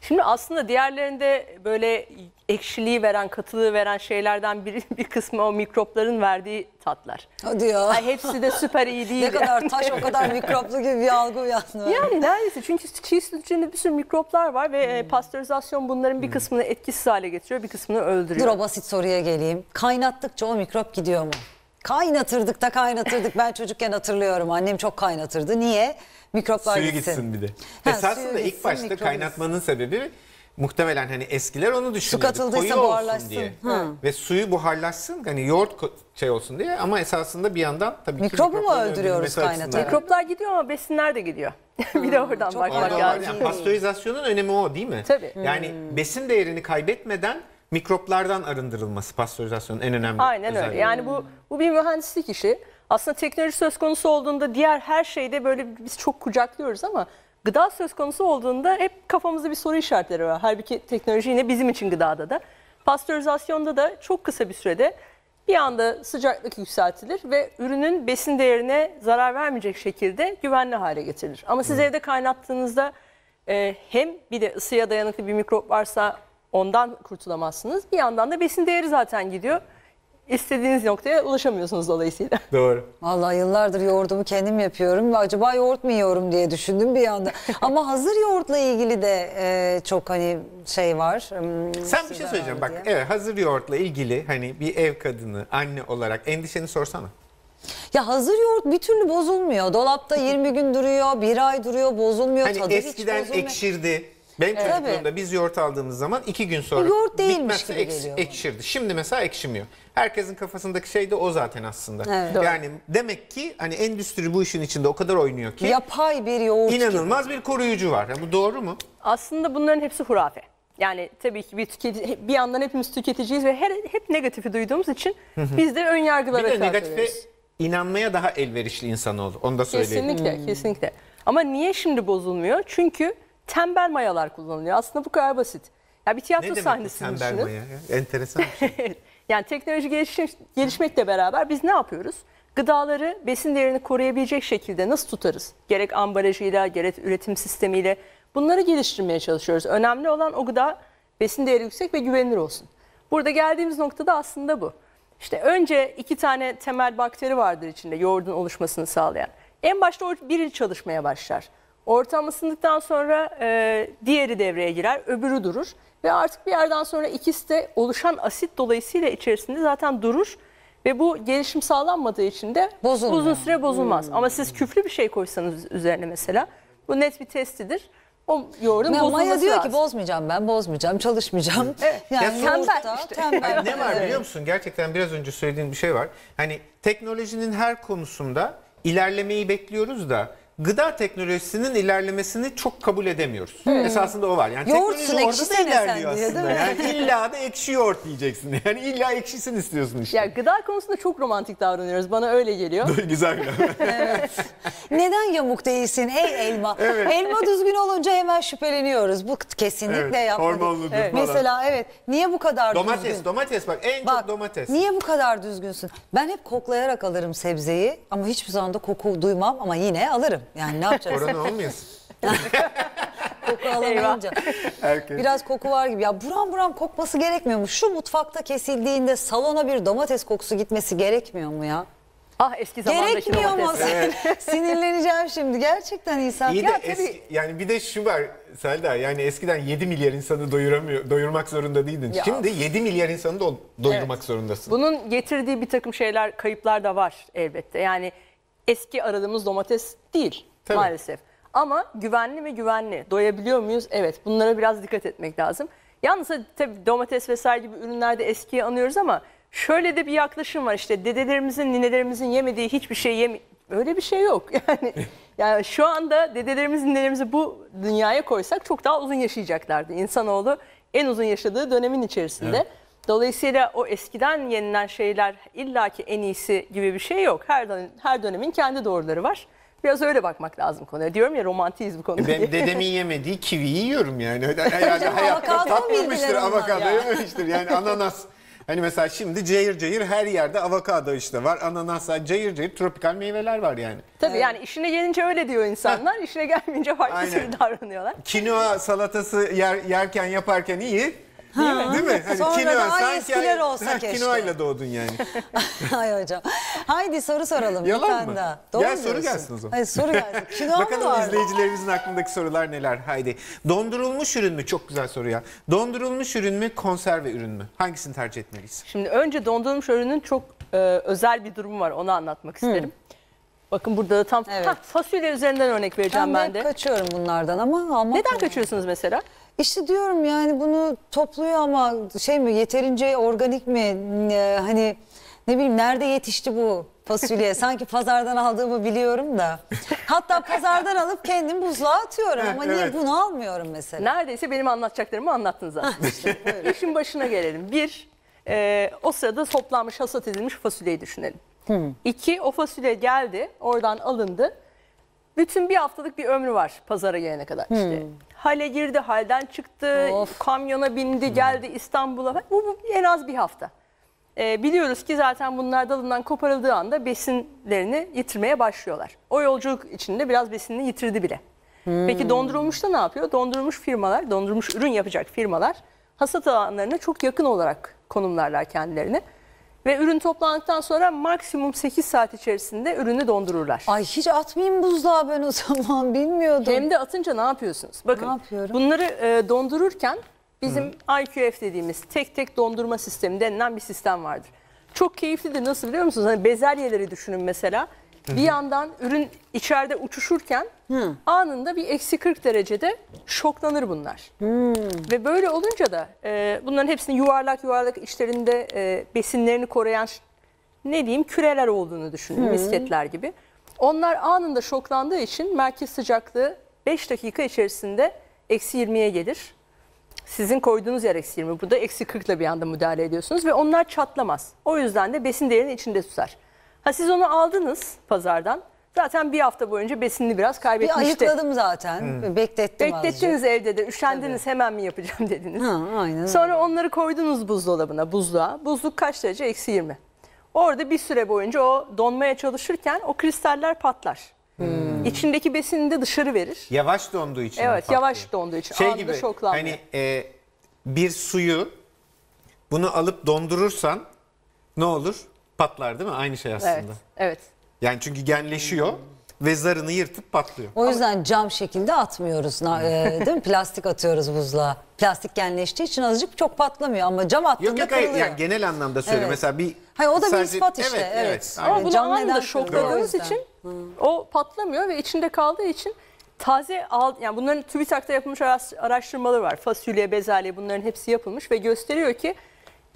Şimdi aslında diğerlerinde böyle ekşiliği veren, katılığı veren şeylerden bir, bir kısmı o mikropların verdiği tatlar. Hadi ya. Yani hepsi de süper iyi değil. Ne kadar taş o kadar mikroplu gibi bir algı uyandı. Yani neredeyse, çünkü çiğ süt içinde bir sürü mikroplar var ve hmm. pastörizasyon bunların bir kısmını etkisiz hale getiriyor, bir kısmını öldürüyor. Dur, o basit soruya geleyim. Kaynattıkça o mikrop gidiyor mu? Kaynatırdık da kaynatırdık. Ben çocukken hatırlıyorum, annem çok kaynatırdı. Niye? Mikroplar suyu gitsin. gitsin bir de. Ha, esasında ilk başta mikrobiz. kaynatmanın sebebi muhtemelen hani eskiler onu düşünüyordu. Su katıldıysa koyu buharlaşsın diye. Ve suyu buharlaşsın, hani yoğurt şey olsun diye, ama esasında bir yandan tabii mikrobu ki mu öldürüyoruz kaynatarak? Mikroplar gidiyor ama besinler de gidiyor. Bir de oradan hmm, bakmak lazım. Yani pastörizasyonun önemi o, değil mi? Tabii. Yani hmm. besin değerini kaybetmeden mikroplardan arındırılması pastörizasyonun en önemli. Aynen öyle. Yani bu bu bir mühendislik işi. Aslında teknoloji söz konusu olduğunda diğer her şeyde böyle biz çok kucaklıyoruz ama gıda söz konusu olduğunda hep kafamızda bir soru işaretleri var. Halbuki teknoloji yine bizim için gıdada da. Pastörizasyonda da çok kısa bir sürede bir anda sıcaklık yükseltilir ve ürünün besin değerine zarar vermeyecek şekilde güvenli hale getirilir. Ama siz Hı. evde kaynattığınızda e, hem bir de ısıya dayanıklı bir mikrop varsa ondan kurtulamazsınız. Bir yandan da besin değeri zaten gidiyor. İstediğiniz noktaya ulaşamıyorsunuz dolayısıyla. Doğru. Vallahi yıllardır yoğurdumu kendim yapıyorum. Acaba yoğurt mu yiyorum diye düşündüm bir anda. Ama hazır yoğurtla ilgili de e, çok hani şey var. Sen bir şey söyleyeceğim. Bak evet, hazır yoğurtla ilgili hani bir ev kadını, anne olarak endişeni sorsana. Ya hazır yoğurt bir türlü bozulmuyor. Dolapta yirmi gün duruyor, bir ay duruyor, bozulmuyor. Hani tadı eskiden hiç ekşirdi. Benim çocukluğumda biz yoğurt aldığımız zaman iki gün sonra bitmezse ek, ekşirdi. Şimdi mesela ekşimiyor. Herkesin kafasındaki şey de o zaten aslında. Evet. Yani demek ki hani endüstri bu işin içinde o kadar oynuyor ki. Yapay bir yoğurt. İnanılmaz gibi. Bir koruyucu var. Yani bu doğru mu? Aslında bunların hepsi hurafe. Yani tabii ki bir, tüketici, bir yandan hepimiz tüketiciyiz ve her, hep negatifi duyduğumuz için biz de ön yargılara bir de negatife inanmaya daha elverişli insanoğlu. Onu da söyleyeyim. Kesinlikle, hmm. kesinlikle. Ama niye şimdi bozulmuyor? Çünkü tembel mayalar kullanılıyor. Aslında bu kadar basit. Yani bir tiyatro sahnesini düşünün. Ne demek tembel maya? Enteresan bir şey. Yani teknoloji gelişim, gelişmekle beraber biz ne yapıyoruz? Gıdaları besin değerini koruyabilecek şekilde nasıl tutarız? Gerek ambalajıyla, gerek üretim sistemiyle bunları geliştirmeye çalışıyoruz. Önemli olan o gıda besin değeri yüksek ve güvenilir olsun. Burada geldiğimiz noktada aslında bu. İşte önce iki tane temel bakteri vardır içinde yoğurdun oluşmasını sağlayan. En başta o biri çalışmaya başlar. Ortam ısındıktan sonra e, diğeri devreye girer, öbürü durur ve artık bir yerden sonra ikisi de oluşan asit dolayısıyla içerisinde zaten durur ve bu gelişim sağlanmadığı için de bozulmaz. Uzun süre bozulmaz. Hmm. Ama siz küflü bir şey koysanız üzerine mesela, bu net bir testidir. O yoğurdun bozulması lazım. Maya diyor ki bozmayacağım ben, bozmayacağım, çalışmayacağım. Evet. Yani ya tembel işte. Tembel. Yani ne var biliyor musun? Gerçekten biraz önce söylediğim bir şey var. Hani teknolojinin her konusunda ilerlemeyi bekliyoruz da gıda teknolojisinin ilerlemesini çok kabul edemiyoruz. Hmm. Esasında o var. Yani yoğurt teknoloji orada da ilerliyor diye, aslında. Yani illa da ekşi yoğurt diyeceksin. Yani illa ekşisin istiyorsun işte. Ya gıda konusunda çok romantik davranıyoruz. Bana öyle geliyor. Güzel. Evet. Neden yamuk değilsin ey elma? Evet. Elma düzgün olunca hemen şüpheleniyoruz. Bu kesinlikle evet, yapmadık. Hormonludur evet. Falan. Mesela evet. Niye bu kadar domates, düzgün? Domates domates bak en bak, çok domates. Niye bu kadar düzgünsün? Ben hep koklayarak alırım sebzeyi ama hiçbir zaman da koku duymam ama yine alırım. Yani ne yapacağız? Korona olmuyorsun. Koku alamayınca. Biraz koku var gibi. Ya buram buram kokması gerekmiyor mu? Şu mutfakta kesildiğinde salona bir domates kokusu gitmesi gerekmiyor mu ya? Ah eski zamandaki domates. Gerekmiyor mu? Evet. Sinirleneceğim şimdi. Gerçekten insan. İyi de ya, eski, yani bir de şu var Selda. Yani eskiden yedi milyar insanı doyuramıyor, doyurmak zorunda değildin. Ya. Şimdi yedi milyar insanı do doyurmak evet. zorundasın. Bunun getirdiği bir takım şeyler, kayıplar da var elbette. Yani eski aradığımız domates değil tabii. maalesef. Ama güvenli mi güvenli? Doyabiliyor muyuz? Evet, bunlara biraz dikkat etmek lazım. Yalnız tabii domates vesaire gibi ürünlerde eskiyi anıyoruz ama şöyle de bir yaklaşım var işte dedelerimizin, ninelerimizin yemediği hiçbir şey yeme... Öyle bir şey yok. Yani, yani şu anda dedelerimiz, ninelerimizi bu dünyaya koysak çok daha uzun yaşayacaklardı. İnsanoğlu en uzun yaşadığı dönemin içerisinde. Evet. Dolayısıyla o eskiden yenilen şeyler illaki en iyisi gibi bir şey yok. Her dön her dönemin kendi doğruları var. Biraz öyle bakmak lazım konuya. Diyorum ya romantiyiz bu konuda. Ben diye. Dedemin yemediği kiviyi yiyorum yani. Herhalde hayatta tatmamıştır, avokado ya. yememiştir. Yani ananas. Hani mesela şimdi cayır cayır her yerde avokado işte var. Ananaslar cayır cayır tropikal meyveler var yani. Tabii evet. yani işine gelince öyle diyor insanlar. İşine gelmeyince farklı türlü davranıyorlar. Kinoa salatası yer, yerken yaparken iyi. Ha, değil mi? Hani sonra kinoa, daha eskiler olsa keşke. Kinoayla doğdun yani. Hay hocam. Haydi soru soralım. Yalan mı? Doğru Gel soru gelsin o zaman. Hayır, soru gelsin. Bakalım izleyicilerimizin aklındaki sorular neler? Haydi. Dondurulmuş ürün mü? Çok güzel soru ya. Dondurulmuş ürün mü? Konserve ürün mü? Hangisini tercih etmeliyiz? Şimdi önce dondurulmuş ürünün çok e, özel bir durumu var. Onu anlatmak isterim. Hmm. Bakın burada da tam evet. ha, fasulye üzerinden örnek vereceğim ben, ben de. Kaçıyorum bunlardan ama. Neden mı? Kaçıyorsunuz mesela? İşte diyorum yani bunu topluyor ama şey mi yeterince organik mi ee, hani ne bileyim nerede yetişti bu fasulye sanki pazardan aldığımı biliyorum da. Hatta pazardan alıp kendim buzluğa atıyorum ama evet. niye bunu almıyorum mesela. Neredeyse benim anlatacaklarımı anlattınız aslında. İşte, İşin başına gelelim. Bir e, o sırada toplanmış hasat edilmiş fasulyeyi düşünelim. Hmm. İki o fasulye geldi oradan alındı. Bütün bir haftalık bir ömrü var pazara gelene kadar hmm. işte. Hale girdi, halden çıktı, of. Kamyona bindi, geldi İstanbul'a. Bu, bu en az bir hafta. E, biliyoruz ki zaten bunlar dalından koparıldığı anda besinlerini yitirmeye başlıyorlar. O yolculuk içinde biraz besinini yitirdi bile. Hmm. Peki dondurulmuşta ne yapıyor? Dondurulmuş firmalar, dondurulmuş ürün yapacak firmalar hasat alanlarına çok yakın olarak konumlarlar kendilerini. Ve ürün toplandıktan sonra maksimum sekiz saat içerisinde ürünü dondururlar. Ay hiç atmayayım buzluğa ben o zaman, bilmiyordum. Hem de atınca ne yapıyorsunuz? Bakın, ne yapıyorum? Bunları e, dondururken bizim Hı. I Q F dediğimiz tek tek dondurma sistemi denilen bir sistem vardır. Çok keyiflidir, nasıl biliyor musunuz? Hani bezelyeleri düşünün mesela. Hı-hı. Bir yandan ürün içeride uçuşurken Hı. anında bir eksi kırk derecede şoklanır bunlar. Hı. Ve böyle olunca da e, bunların hepsini yuvarlak yuvarlak içlerinde e, besinlerini koruyan ne diyeyim küreler olduğunu düşünün, Hı. misketler gibi. Onlar anında şoklandığı için merkez sıcaklığı beş dakika içerisinde eksi yirmiye gelir. Sizin koyduğunuz yer eksi yirmi, burada eksi kırk ile bir anda müdahale ediyorsunuz ve onlar çatlamaz. O yüzden de besin değerini içinde tutar. Ha, siz onu aldınız pazardan. Zaten bir hafta boyunca besinini biraz kaybetmişti. Bir ayıkladım zaten. Hmm. Beklettim Beklettiniz azıcık. Evde de üşendiniz, Tabii. hemen mi yapacağım dediniz. Ha, aynen. Sonra onları koydunuz buzdolabına, buzluğa. Buzluk kaç derece? eksi yirmi. Orada bir süre boyunca o donmaya çalışırken o kristaller patlar. Hmm. İçindeki besini de dışarı verir. Yavaş donduğu için. Evet, patlıyor. Yavaş donduğu için. Şey anında gibi, şoklanmıyor. Hani e, bir suyu bunu alıp dondurursan ne olur? Patlar değil mi? Aynı şey aslında. Evet. Evet. Yani çünkü genleşiyor ve zarını yırtıp patlıyor. O yüzden cam şekilde atmıyoruz. Değil mi? Plastik atıyoruz buzluğa. Plastik genleştiği için azıcık çok patlamıyor ama cam attığında yok, yok, kırılıyor. Yani genel anlamda söyle. Evet. Mesela bir... Hayır, o da sadece... bir ispat işte. Evet, evet. Evet. Ama bunu anında şokladığınız için o patlamıyor ve içinde kaldığı için taze... Al... Yani bunların TÜBİTAK'ta yapılmış araştırmaları var. Fasulye, bezelye, bunların hepsi yapılmış ve gösteriyor ki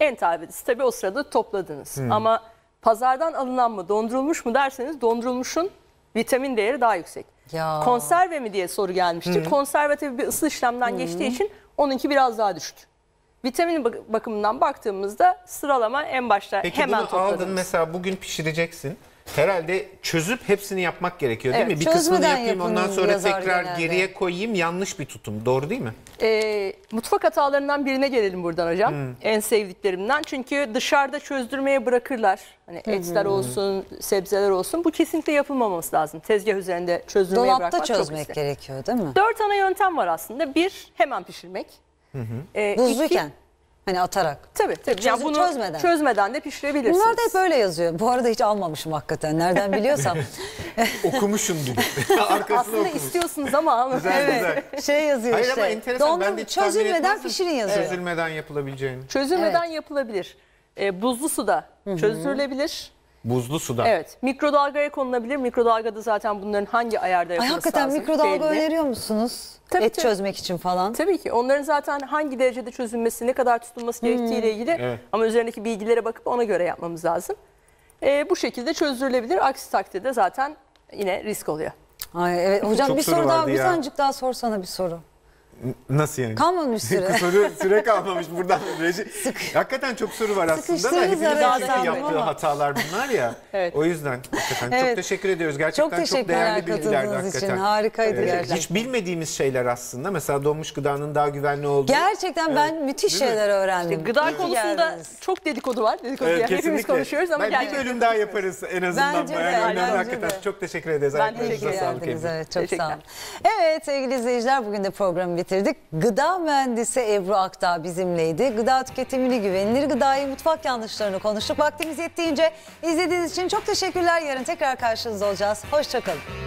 en tabirisi tabii o sırada topladınız. Hmm. Ama pazardan alınan mı, dondurulmuş mu derseniz dondurulmuşun vitamin değeri daha yüksek. Ya. Konserve mi diye soru gelmişti. Hmm. Konserve tabii bir ısı işlemden hmm. geçtiği için onunki biraz daha düştü. Vitamin bakımından baktığımızda sıralama en başta Peki hemen topladınız. Peki bunu aldın mesela, bugün pişireceksin. Herhalde çözüp hepsini yapmak gerekiyor değil evet, mi? Bir kısmını yapayım, ondan sonra tekrar genelde. Geriye koyayım, yanlış bir tutum. Doğru değil mi? E, mutfak hatalarından birine gelelim buradan hocam. Hmm. En sevdiklerimden. Çünkü dışarıda çözdürmeye bırakırlar. Hani hmm. etler olsun, sebzeler olsun. Bu kesinlikle yapılmaması lazım. Tezgah üzerinde çözdürmeye Dolapta bırakmak çok Dolapta çözmek gerekiyor değil mi? Dört ana yöntem var aslında. Bir, hemen pişirmek. Hmm. E, Buzluyken. İki, hani atarak. Tabii tabii. Çözüm, yani bunu çözmeden. Çözmeden de pişirebilirsiniz. Bunlar da hep böyle yazıyor. Bu arada hiç almamışım hakikaten. Nereden biliyorsam. Okumuşum gibi. Aslında okumuş. İstiyorsunuz ama. Güzel, evet. Güzel. Şey yazıyor Hayır, işte. Ama enteresan. Dondur, ben de çözülmeden pişirin yazıyor. Çözülmeden yapılabileceğini. Çözülmeden evet. yapılabilir. E, buzlu suda Hı-hı. çözdürülebilir. Buzlu suda. Evet. Mikrodalgaya konulabilir. Mikrodalgada zaten bunların hangi ayarda yapılması Ay, hakikaten lazım? Hakikaten mikrodalga belli. Öneriyor musunuz? Tabii, Et tabii. çözmek için falan. Tabii ki. Onların zaten hangi derecede çözülmesi, ne kadar tutulması gerektiğiyle ilgili evet. ama üzerindeki bilgilere bakıp ona göre yapmamız lazım. Ee, bu şekilde çözdürülebilir. Aksi takdirde zaten yine risk oluyor. Ay, evet. Hocam Çok bir soru, soru daha, bir sancık daha sorsana bir soru. Nasıl yani? Kalmamış süre. soru süre kalmamış buradan. Hakikaten çok soru var aslında da hepimizin yaptığı ama. hatalar bunlar ya. evet. O yüzden hakikaten evet. çok teşekkür ediyoruz. Gerçekten çok, çok değerli bilgilerdi hakikaten. Için. Harikaydı evet. gerçekten. Hiç bilmediğimiz şeyler aslında. Mesela donmuş gıdanın daha güvenli olduğu. Gerçekten evet. ben müthiş Değil şeyler mi? öğrendim. İşte gıda İyi konusunda geldiniz. çok dedikodu var. Dedikodu evet, yani kesinlikle. Hepimiz konuşuyoruz ama ben bir bölüm daha yaparız en azından. Bence yani de. Hakikaten de. Çok teşekkür ederiz. Ben teşekkür ederim. Çok sağ olun. Evet sevgili izleyiciler, bugün de programı bitirdik. Gıda mühendisi Ebru Akdağ bizimleydi. Gıda tüketimini, güvenilir gıdayı, mutfak yanlışlarını konuştuk. Vaktimiz yettiğince izlediğiniz için çok teşekkürler. Yarın tekrar karşınızda olacağız. Hoşça kalın.